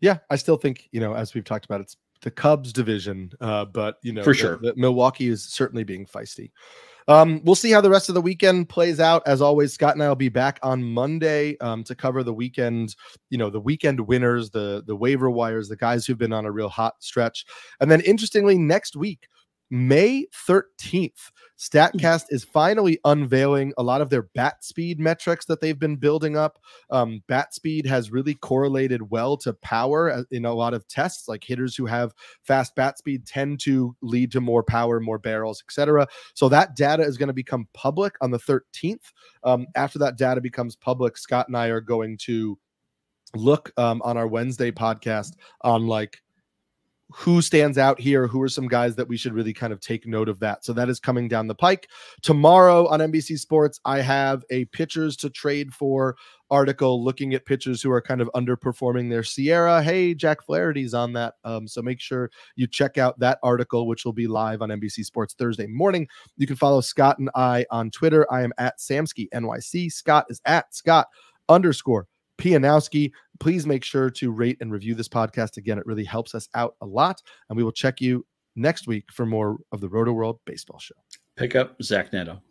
Yeah, I still think, you know, as we've talked about, it's the Cubs division, uh, but you know, for sure, the, the Milwaukee is certainly being feisty. Um, we'll see how the rest of the weekend plays out. As always, Scott and I will be back on Monday um, to cover the weekend, you know, the weekend winners, the the waiver wires, the guys who've been on a real hot stretch. And then interestingly, next week, May thirteenth, Statcast is finally unveiling a lot of their bat speed metrics that they've been building up. Um, bat speed has really correlated well to power in a lot of tests, like hitters who have fast bat speed tend to lead to more power, more barrels, et cetera. So that data is going to become public on the thirteenth. Um, after that data becomes public, Scott and I are going to look um, on our Wednesday podcast on like who stands out here? Who are some guys that we should really kind of take note of that? So that is coming down the pike. Tomorrow on N B C Sports, I have a pitchers to trade for article looking at pitchers who are kind of underperforming their Sierra. Hey, Jack Flaherty's on that. Um, so make sure you check out that article, which will be live on N B C Sports Thursday morning. You can follow Scott and I on Twitter. I am at Samsky N Y C. Scott is at Scott underscore Pianowski. Please make sure to rate and review this podcast. Again, it really helps us out a lot. And we will check you next week for more of the Roto World Baseball Show. Pick up Zach Neto.